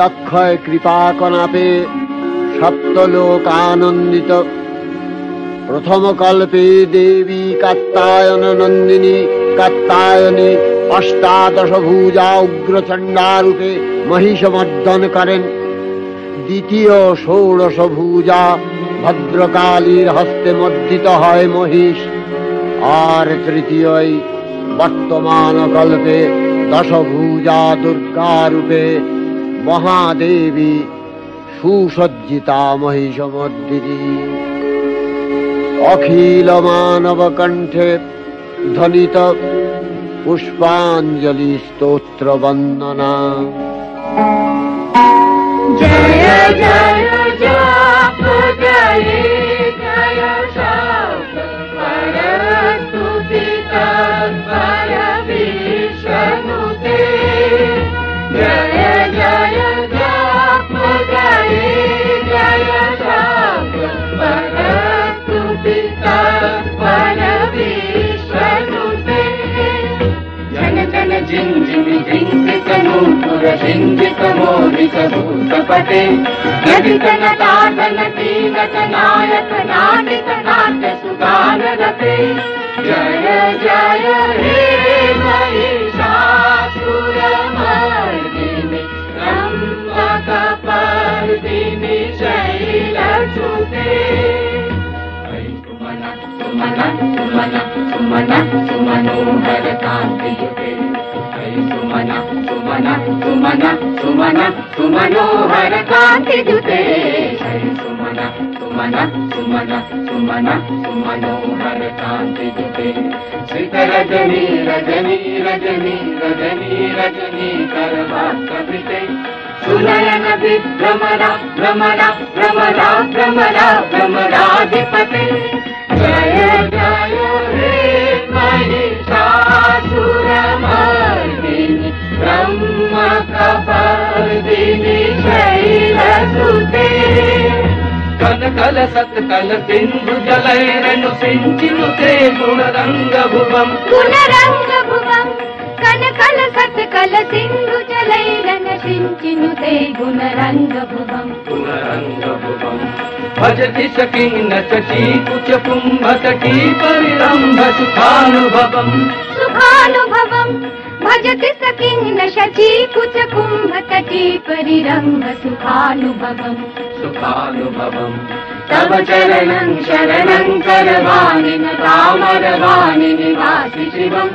अक्षय कृपा कनापे सप्तलोकानंदित प्रथम कल्पे देवी कात्यायन नंदिनी कात्यायनी अष्टादश भुजा उग्र चंडारूपे महिषमर्दन करें। द्वितीय षोड़श भुजा भद्रकालीर हस्ते मर्दित है महिष। और तृतीय वर्तमान कल्पे दशभुजा दुर्गा रूपे महादेवी सुसज्जिता महिषमर्दिनी। अखिल मानव कंठे ध्वनित पुष्पांजलि स्तोत्र वंदना। जय जय कपटे नायक नाटिक नाट्य सुगान रते। जय जय हे महिषासुर मर्दिनि त्र्यम्बक पर्दिनि शैलसुते। सुमन सुमन सुमन सुमन सुमनोहर कान्तियुते। सुमन सुमन सुमन सुमन सुमनोहर कान्तियुते। सुमन सुमन सुमन सुमन सुमनोहर कान्तियुते। श्रीत रजनी रजनी रजनी रजनी रजनी करवाकपिते। सुनयन विभ्रमरा भ्रमरा भ्रमरा भ्रमरा भ्रमराधिपते। जय जय हे महिषासुर मर्दिनि त्र्यम्बक पर्दिनि शैलसुते। कनकल सत्कल सिन्धु जलैरनु सिञ्चिनुते गुणरङ्गभुवम् गुणरङ्गभुवम्। कनकल सत्कल सिन्धु जलैरनु सिञ्चिनुते गुणरङ्गभुवम् गुणरङ्गभुवम्। भजति सखी नचति कुचकुम्भतटी परिरम्भ सुखानुभवम् सुखानुभवम्। भजति सखी नचति कुचकुम्भतटी परिरम्भ सुखानुभवम् सुखानुभवम्। तव चरणं शरणं करवाणि तामरवाणि निवासि शिवम्।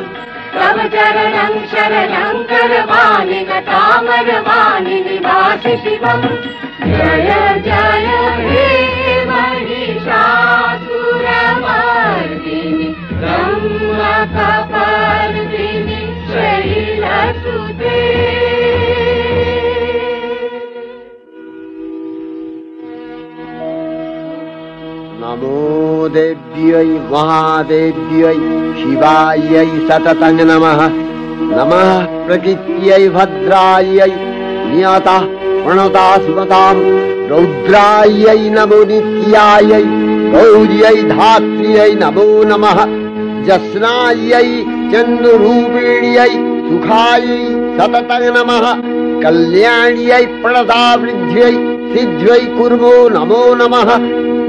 तव चरणं शरणं करवाणि तामरवाणि निवासि शिवम्। जय जय हे महिषासुर मर्दिनि त्र्यम्बक पर्दिनि शैलसुते। नमो देव्यै महादेव्यै शिवायै सततं नमः। नमः प्रकृत्यै भद्रायै नियता प्रणता सुमतां रौद्रायै नमो नित्यायै गौर्यै धात्र्यै नमो नमः। जस्नायै चन्द्ररूपिण्यै सुखायै सततं नमः। कल्याण्यै प्रणतावृद्ध्यै सिद्ध्यै कुर्मो नमो नमः।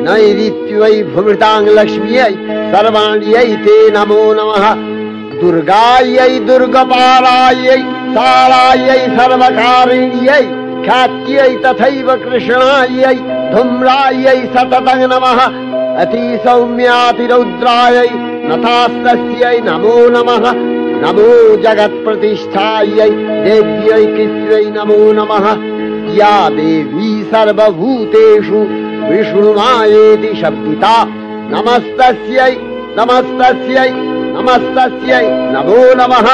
नैरित्यै भूमृतां लक्ष्म्यै सर्वाण्यै ते नमो नमः। दुर्गायै दुर्गपालायै सारायै सर्वकारिण्यै ख्यात्यै तथैव कृष्णायै धूम्रायै सततं नमः। अतिसौम्यातिरौद्रायै नतास्तस्यै नमो नमः। नमो जगत्प्रतिष्ठायै देव्यै कृत्यै नमो नमः। या देवी सर्वभूतेषु विष्णुमायेति शब्दिता नमस्तस्यै नमस्तस्यै नमस्तस्यै नमो नमः।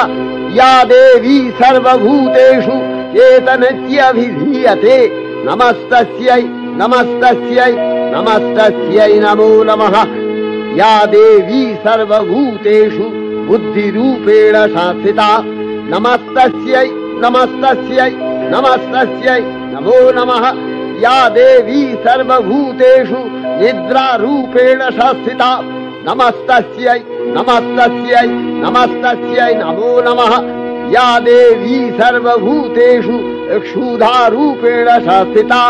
या देवी सर्वभूतेषु चेतनत्यभिधीयते नमस्तस्यै नमस्तस्यै नमस्तस्यै नमो नमः। या देवी सर्वभूतेषु बुद्धिरूपेण संस्थिता नमस्तस्यै नमस्तस्यै नमस्तस्यै नमो नमः। या देवी सर्वभूतेषु निद्रारूपेण संस्थिता नमस्तस्यै नमस्तस्यै नमस्तस्यै नमो नमः। या देवी सर्वभूतेषु क्षुधारूपेण संस्थिता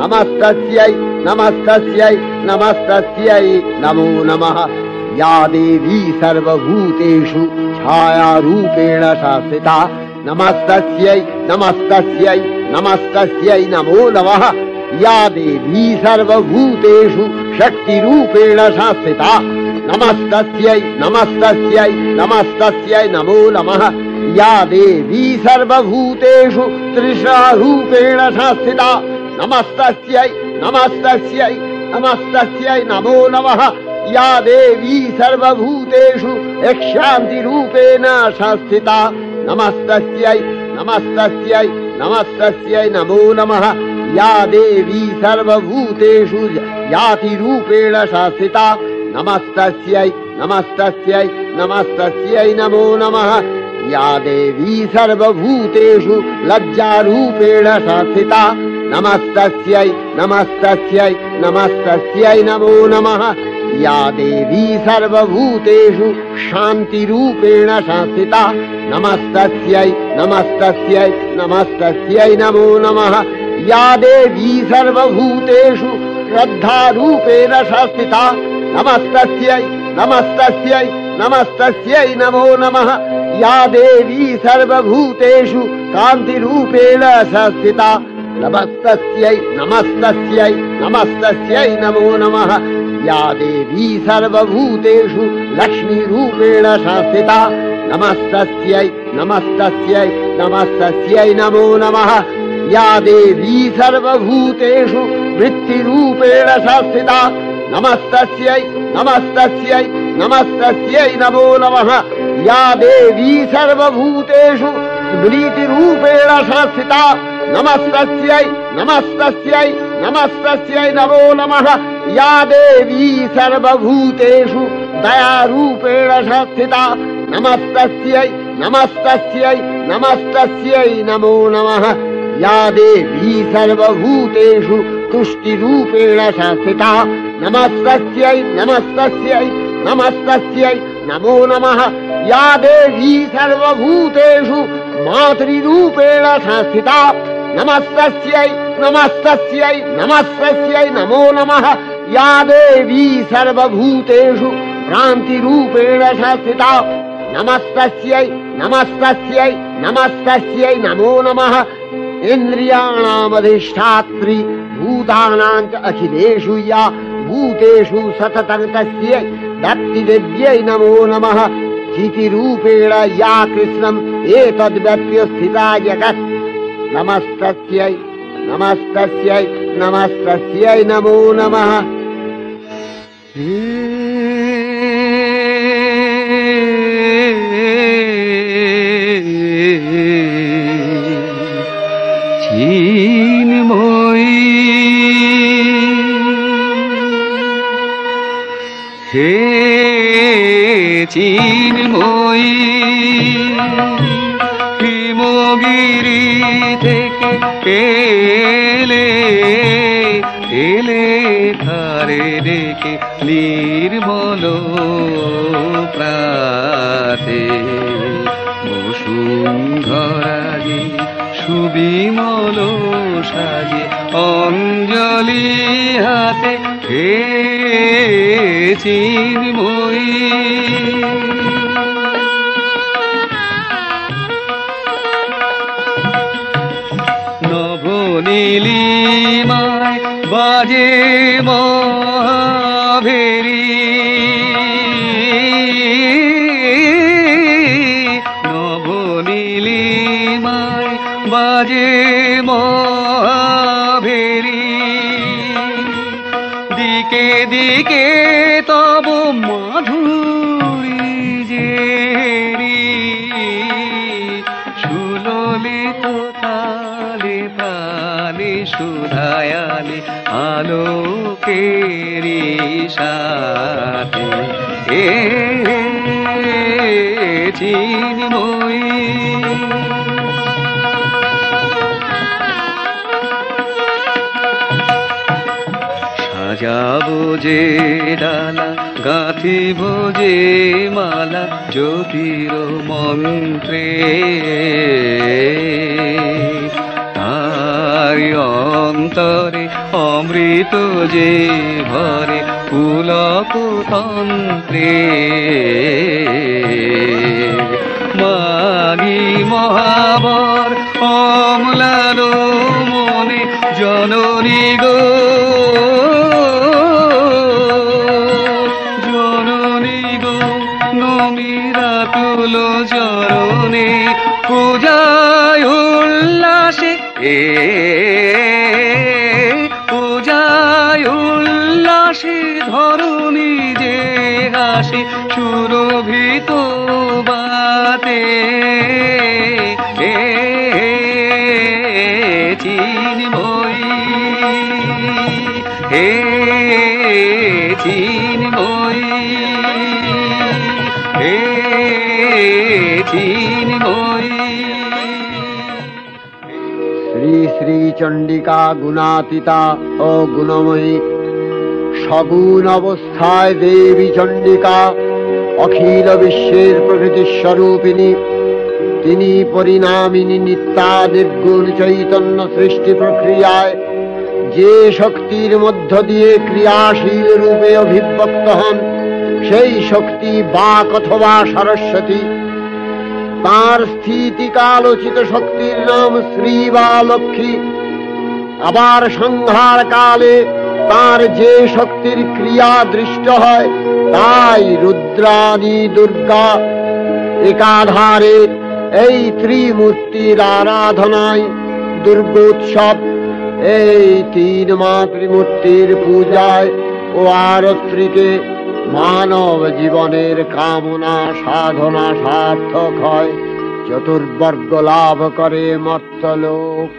नमस्तस्यै नमस्तस्यै नमस्तस्यै नमो नमः। या देवी सर्वभूतेषु छायारूपेण संस्थिता नमस्तस्यै नमस्तस्यै नमस्तस्यै नमो नमः। या देवी सर्वभूतेषु शक्तिरूपेण संस्थिता नमस्तस्यै नमस्तस्यै नमस्तस्यै नमो नमः। या देवी सर्वभूतेषु तृष्णारूपेण संस्थिता नमस्तस्यै नमस्तस्यै नमस्तस्यै नमो नमः। या देवी सर्वभूतेषु यक्षान्तिरूपेण संस्थिता नमस्तस्यै नमस्तस्यै नमस्तस्यै नमो नमः। या देवी सर्वभूतेषु यातिरूपेण संस्थिता नमस्तस्यै नमस्तस्यै नमस्तस्यै नमो नमः। या देवी सर्वभूतेषु लज्जारूपेण संस्थिता नमस्तस्यै नमस्तस्यै नमस्तस्यै नमो नमः। या देवी सर्वभूतेषु शान्तिरूपेण संस्थिता नमस्तस्यै नमस्तस्यै नमस्तस्यै नमो नमः। या देवी सर्वभूतेषु श्रद्धारूपेण संस्थिता नमस्तस्यै नमस्तस्यै नमस्तस्यै नमो नमः। या देवी सर्वभूतेषु कान्तिरूपेण संस्थिता नमस्तस्यै नमस्तस्यै नमस्तस्यै नमो नमः। या देवी सर्वभूतेषु लक्ष्मीरूपेण संस्थिता नमस्तस्यै नमस्तस्यै नमस्तस्यै नमो नमः। या देवी सर्वभूतेषु वृत्तिरूपेण संस्थिता नमस्तस्यै नमस्तस्यै नमस्तस्यै नमो नमः। या देवी सर्वभूतेषु स्मृतिरूपेण संस्थिता नमस्तस्यै नमस्तस्यै नमस्तस्यै नमो नमः। या देवी सर्वभूतेषु दयारूपेण संस्थिता नमस्तस्यै नमस्तस्यै नमस्तस्यै नमो नमः। या देवी सर्वभूतेषु तुष्टिरूपेण संस्थिता नमस्तस्यै नमस्तस्यै नमस्तस्यै नमो नमः। या देवी सर्वभूतेषु मातृरूपेण संस्थिता नमस्तस्यै नमस्तस्यै नमस्तस्यै नमो नमः। या देवी सर्वभूतेषु भ्रान्तिरूपेण संस्थिता नमस्तस्यै नमस्तस्यै नमस्तस्यै नमो नमः। इन्द्रियाणामधिष्ठात्री भूतानां च अखिलेषु या भूतेषु सततं तस्यै दत्ति दिव्यै नमो नमः। क्षितिरूपेण या कृष्णम् एतद्व्यप्यस्थिता जगत् नमस्तस्यै नमस्तस्यै नमस्तस्यै नमो नमः। कुलकुतन्त्रे मानी महावर अम्लानो मने जननी गो जननी गो नमीरा तुलो जननी पूजा उल्लासे धरणी जे हासि सुरभित बाते चिन्मयी हे चिन्मयी हे चिन्मयी। श्री श्री चंडिका गुणातीता और गुणमयी सगुण अवस्थाय देवी चंडिका अखिल विश्वेर प्रकृति स्वरूपिणी तिनी परिणामिनी नित्या निर्गुण चैतन्य सृष्टि प्रक्रिया जे शक्तिर मध्य दिए क्रियाशील रूपे अभिव्यक्त हन सेई शक्ति वाक् अथवा सरस्वती तार स्थितिकालोचित शक्तिर नाम श्री बा लक्ष्मी। आबार संहार काले तार जे शक्तिर क्रिया दृष्ट है ताई रुद्रानी दुर्गा एकाधारे एई त्रिमूर्तिर आराधनाय दुर्गोत्सव एई तीन मातृमूर्तिर पूजाय ओ आरत्रिके मानव जीवनेर कामना साधना सार्थक है चतुर्वर्ग लाभ करे मर्त्यलोक।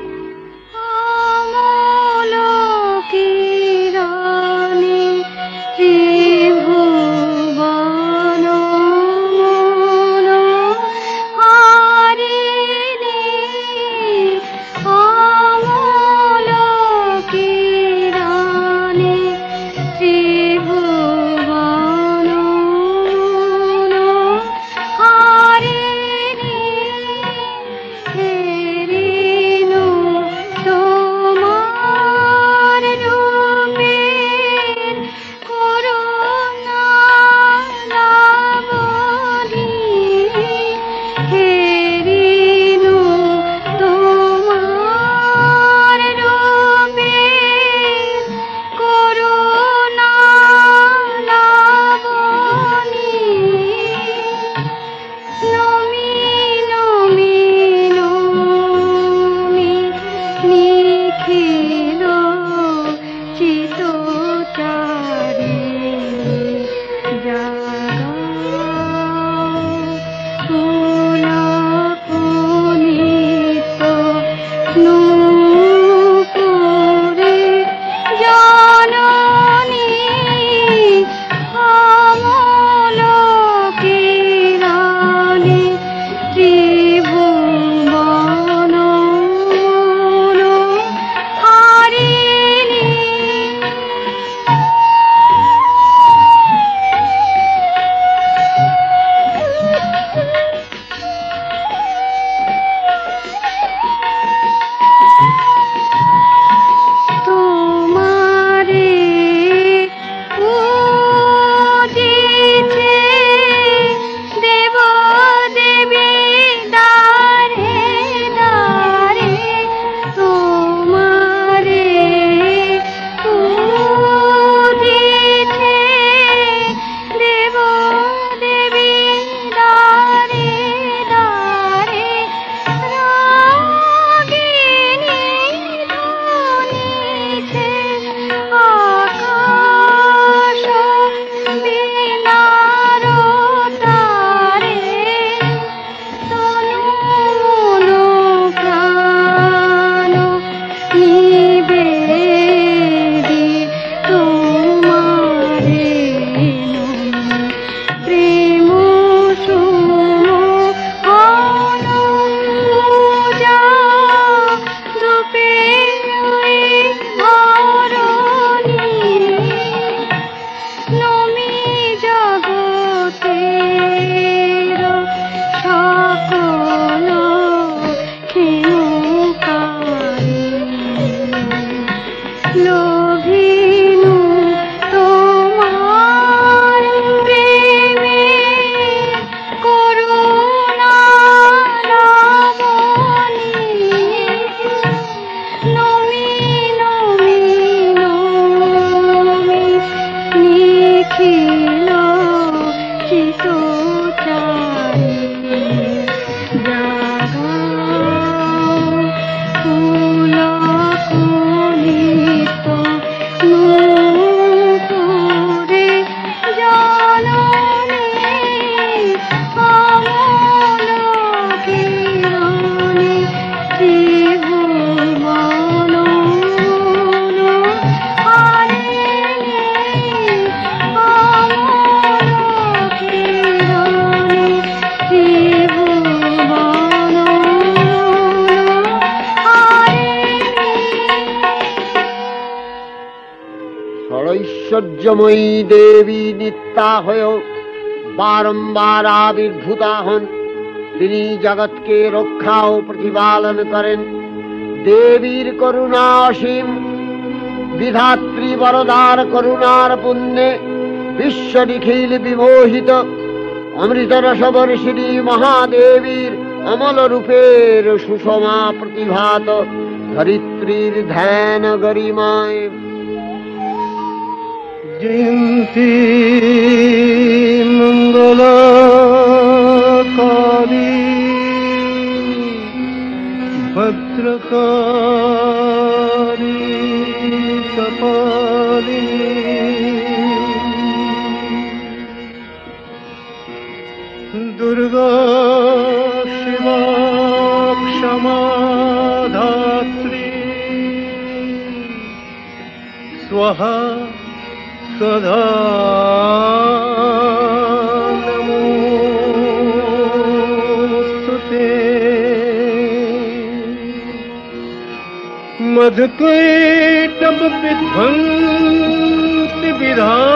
ऐश्वर्यमयी देवी नित्या हो बारंबार आविर्भूता हन। तिनी जगत के रक्षा और प्रतिपालन करें। देवीर करुणा असीम, विधात्री वरदार करुणार पुण्य विश्व निखिल विमोहित अमृत रसवर्षिणी महादेवीर अमल रूपेर सुषमा प्रतिभात धरित्रीर ध्यान गरिमाय। जिन्ती मंगलाकारी भद्रकारी कपालिनी दुर्गा शिवा क्षमा धात्री स्वाहा सदा नमोस्तुते। मधुकैटभ विध्वंसि विधात्री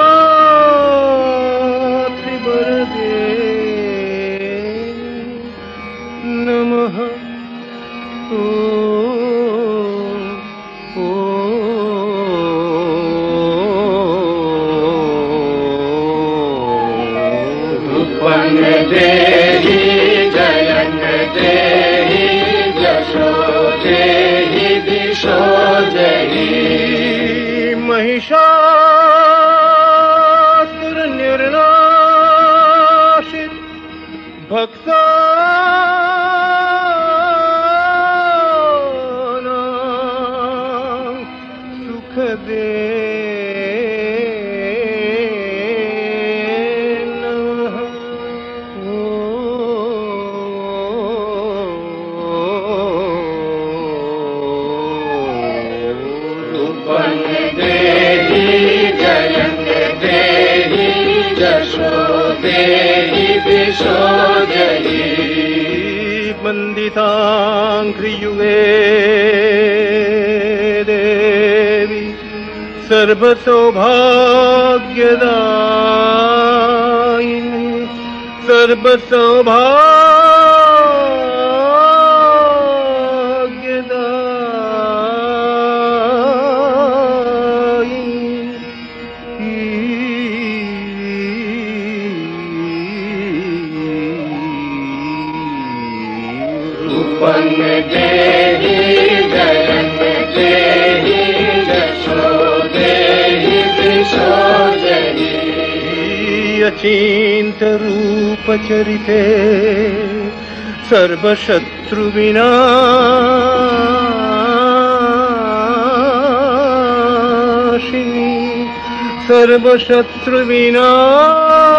महिषासुर निर्नाशित भक्तानां सुख दे नमः ओ। वंदितांघ्रियुगे देवी सर्वसौभाग्यदायिनी अचिंत्यूपचरिते सर्वशत्रुविनाशिनी सर्वशत्रुविनाशिनी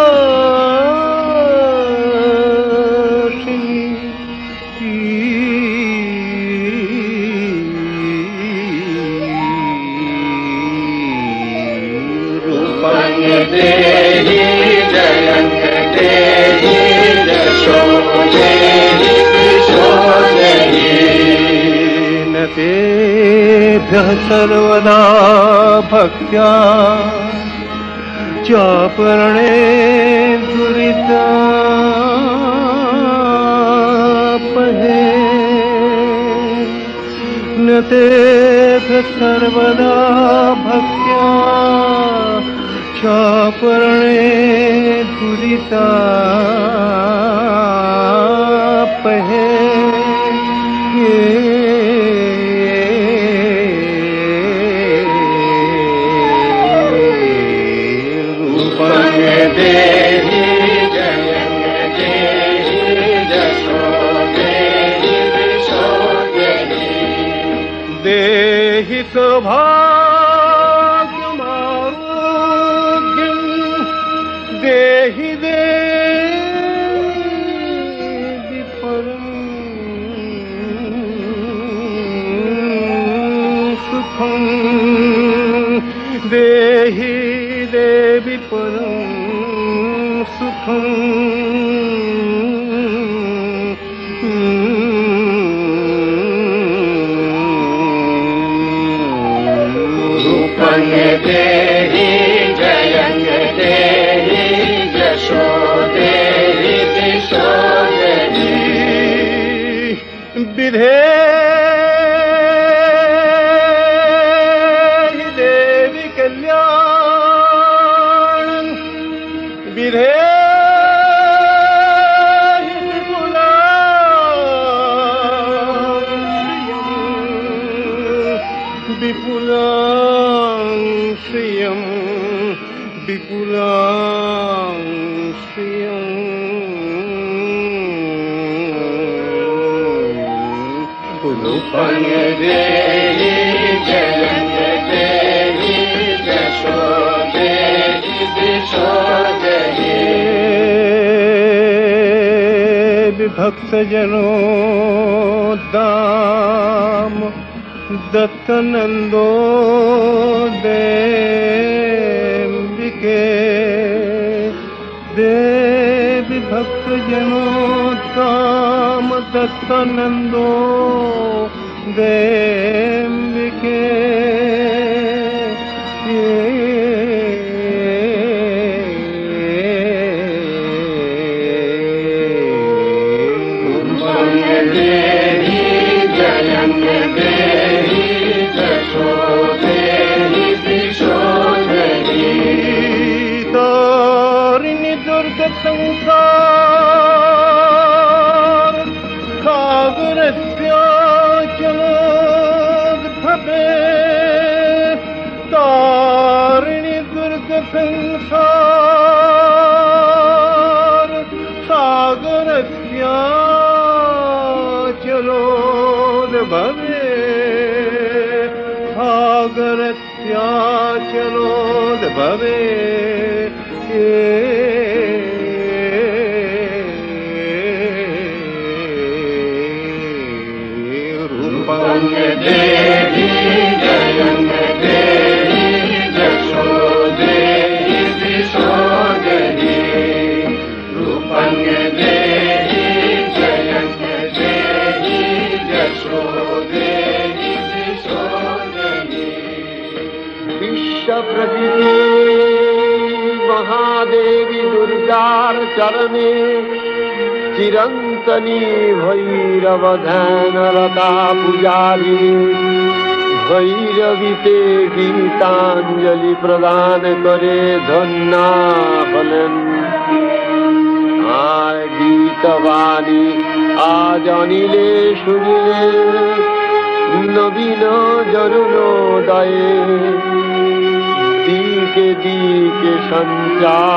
सर्वदा भक्त्या चापरणे दुरितापहे न तेभ सर्वदा भक्त्या चापरणे दुरितापहे सौभाग्यमारुग्यं देहि देवि परं सुखं देहि देवि परं सुखं। देहि विधेहि देवी कल्याण विधेहि विपुलां विपुलां श्रियं विपुलां श्रियं पुरुपन देवी जनक देवी दशो देवी दिशो देवी विभक्तजनो दाम दत्तनंदो देविके देवी भक्तजनो दाम दत्तनंदो देविके देवी जनक देवी दशो देवी दिशो देवी तारिणी दुर्गसंसार सागरस्या तारिणी दुर्ग संसार सागर चलो भवे सागर चलो भवे देवी जनक देवी दशो देवी दिशो देवी रूपं देवी जनक देवी दशो देवी दिशो देवी विश्व प्रकृति महादेवी दुर्गार चरणे चिरंतनी भैरव ध्यानरता पुजारी भैरवीते गीतांजलि प्रदान करे धन्ना फलन आ गीतवाणी आज अनिले सुनिले नवीन जरुणोदये दिके दिके संचारित।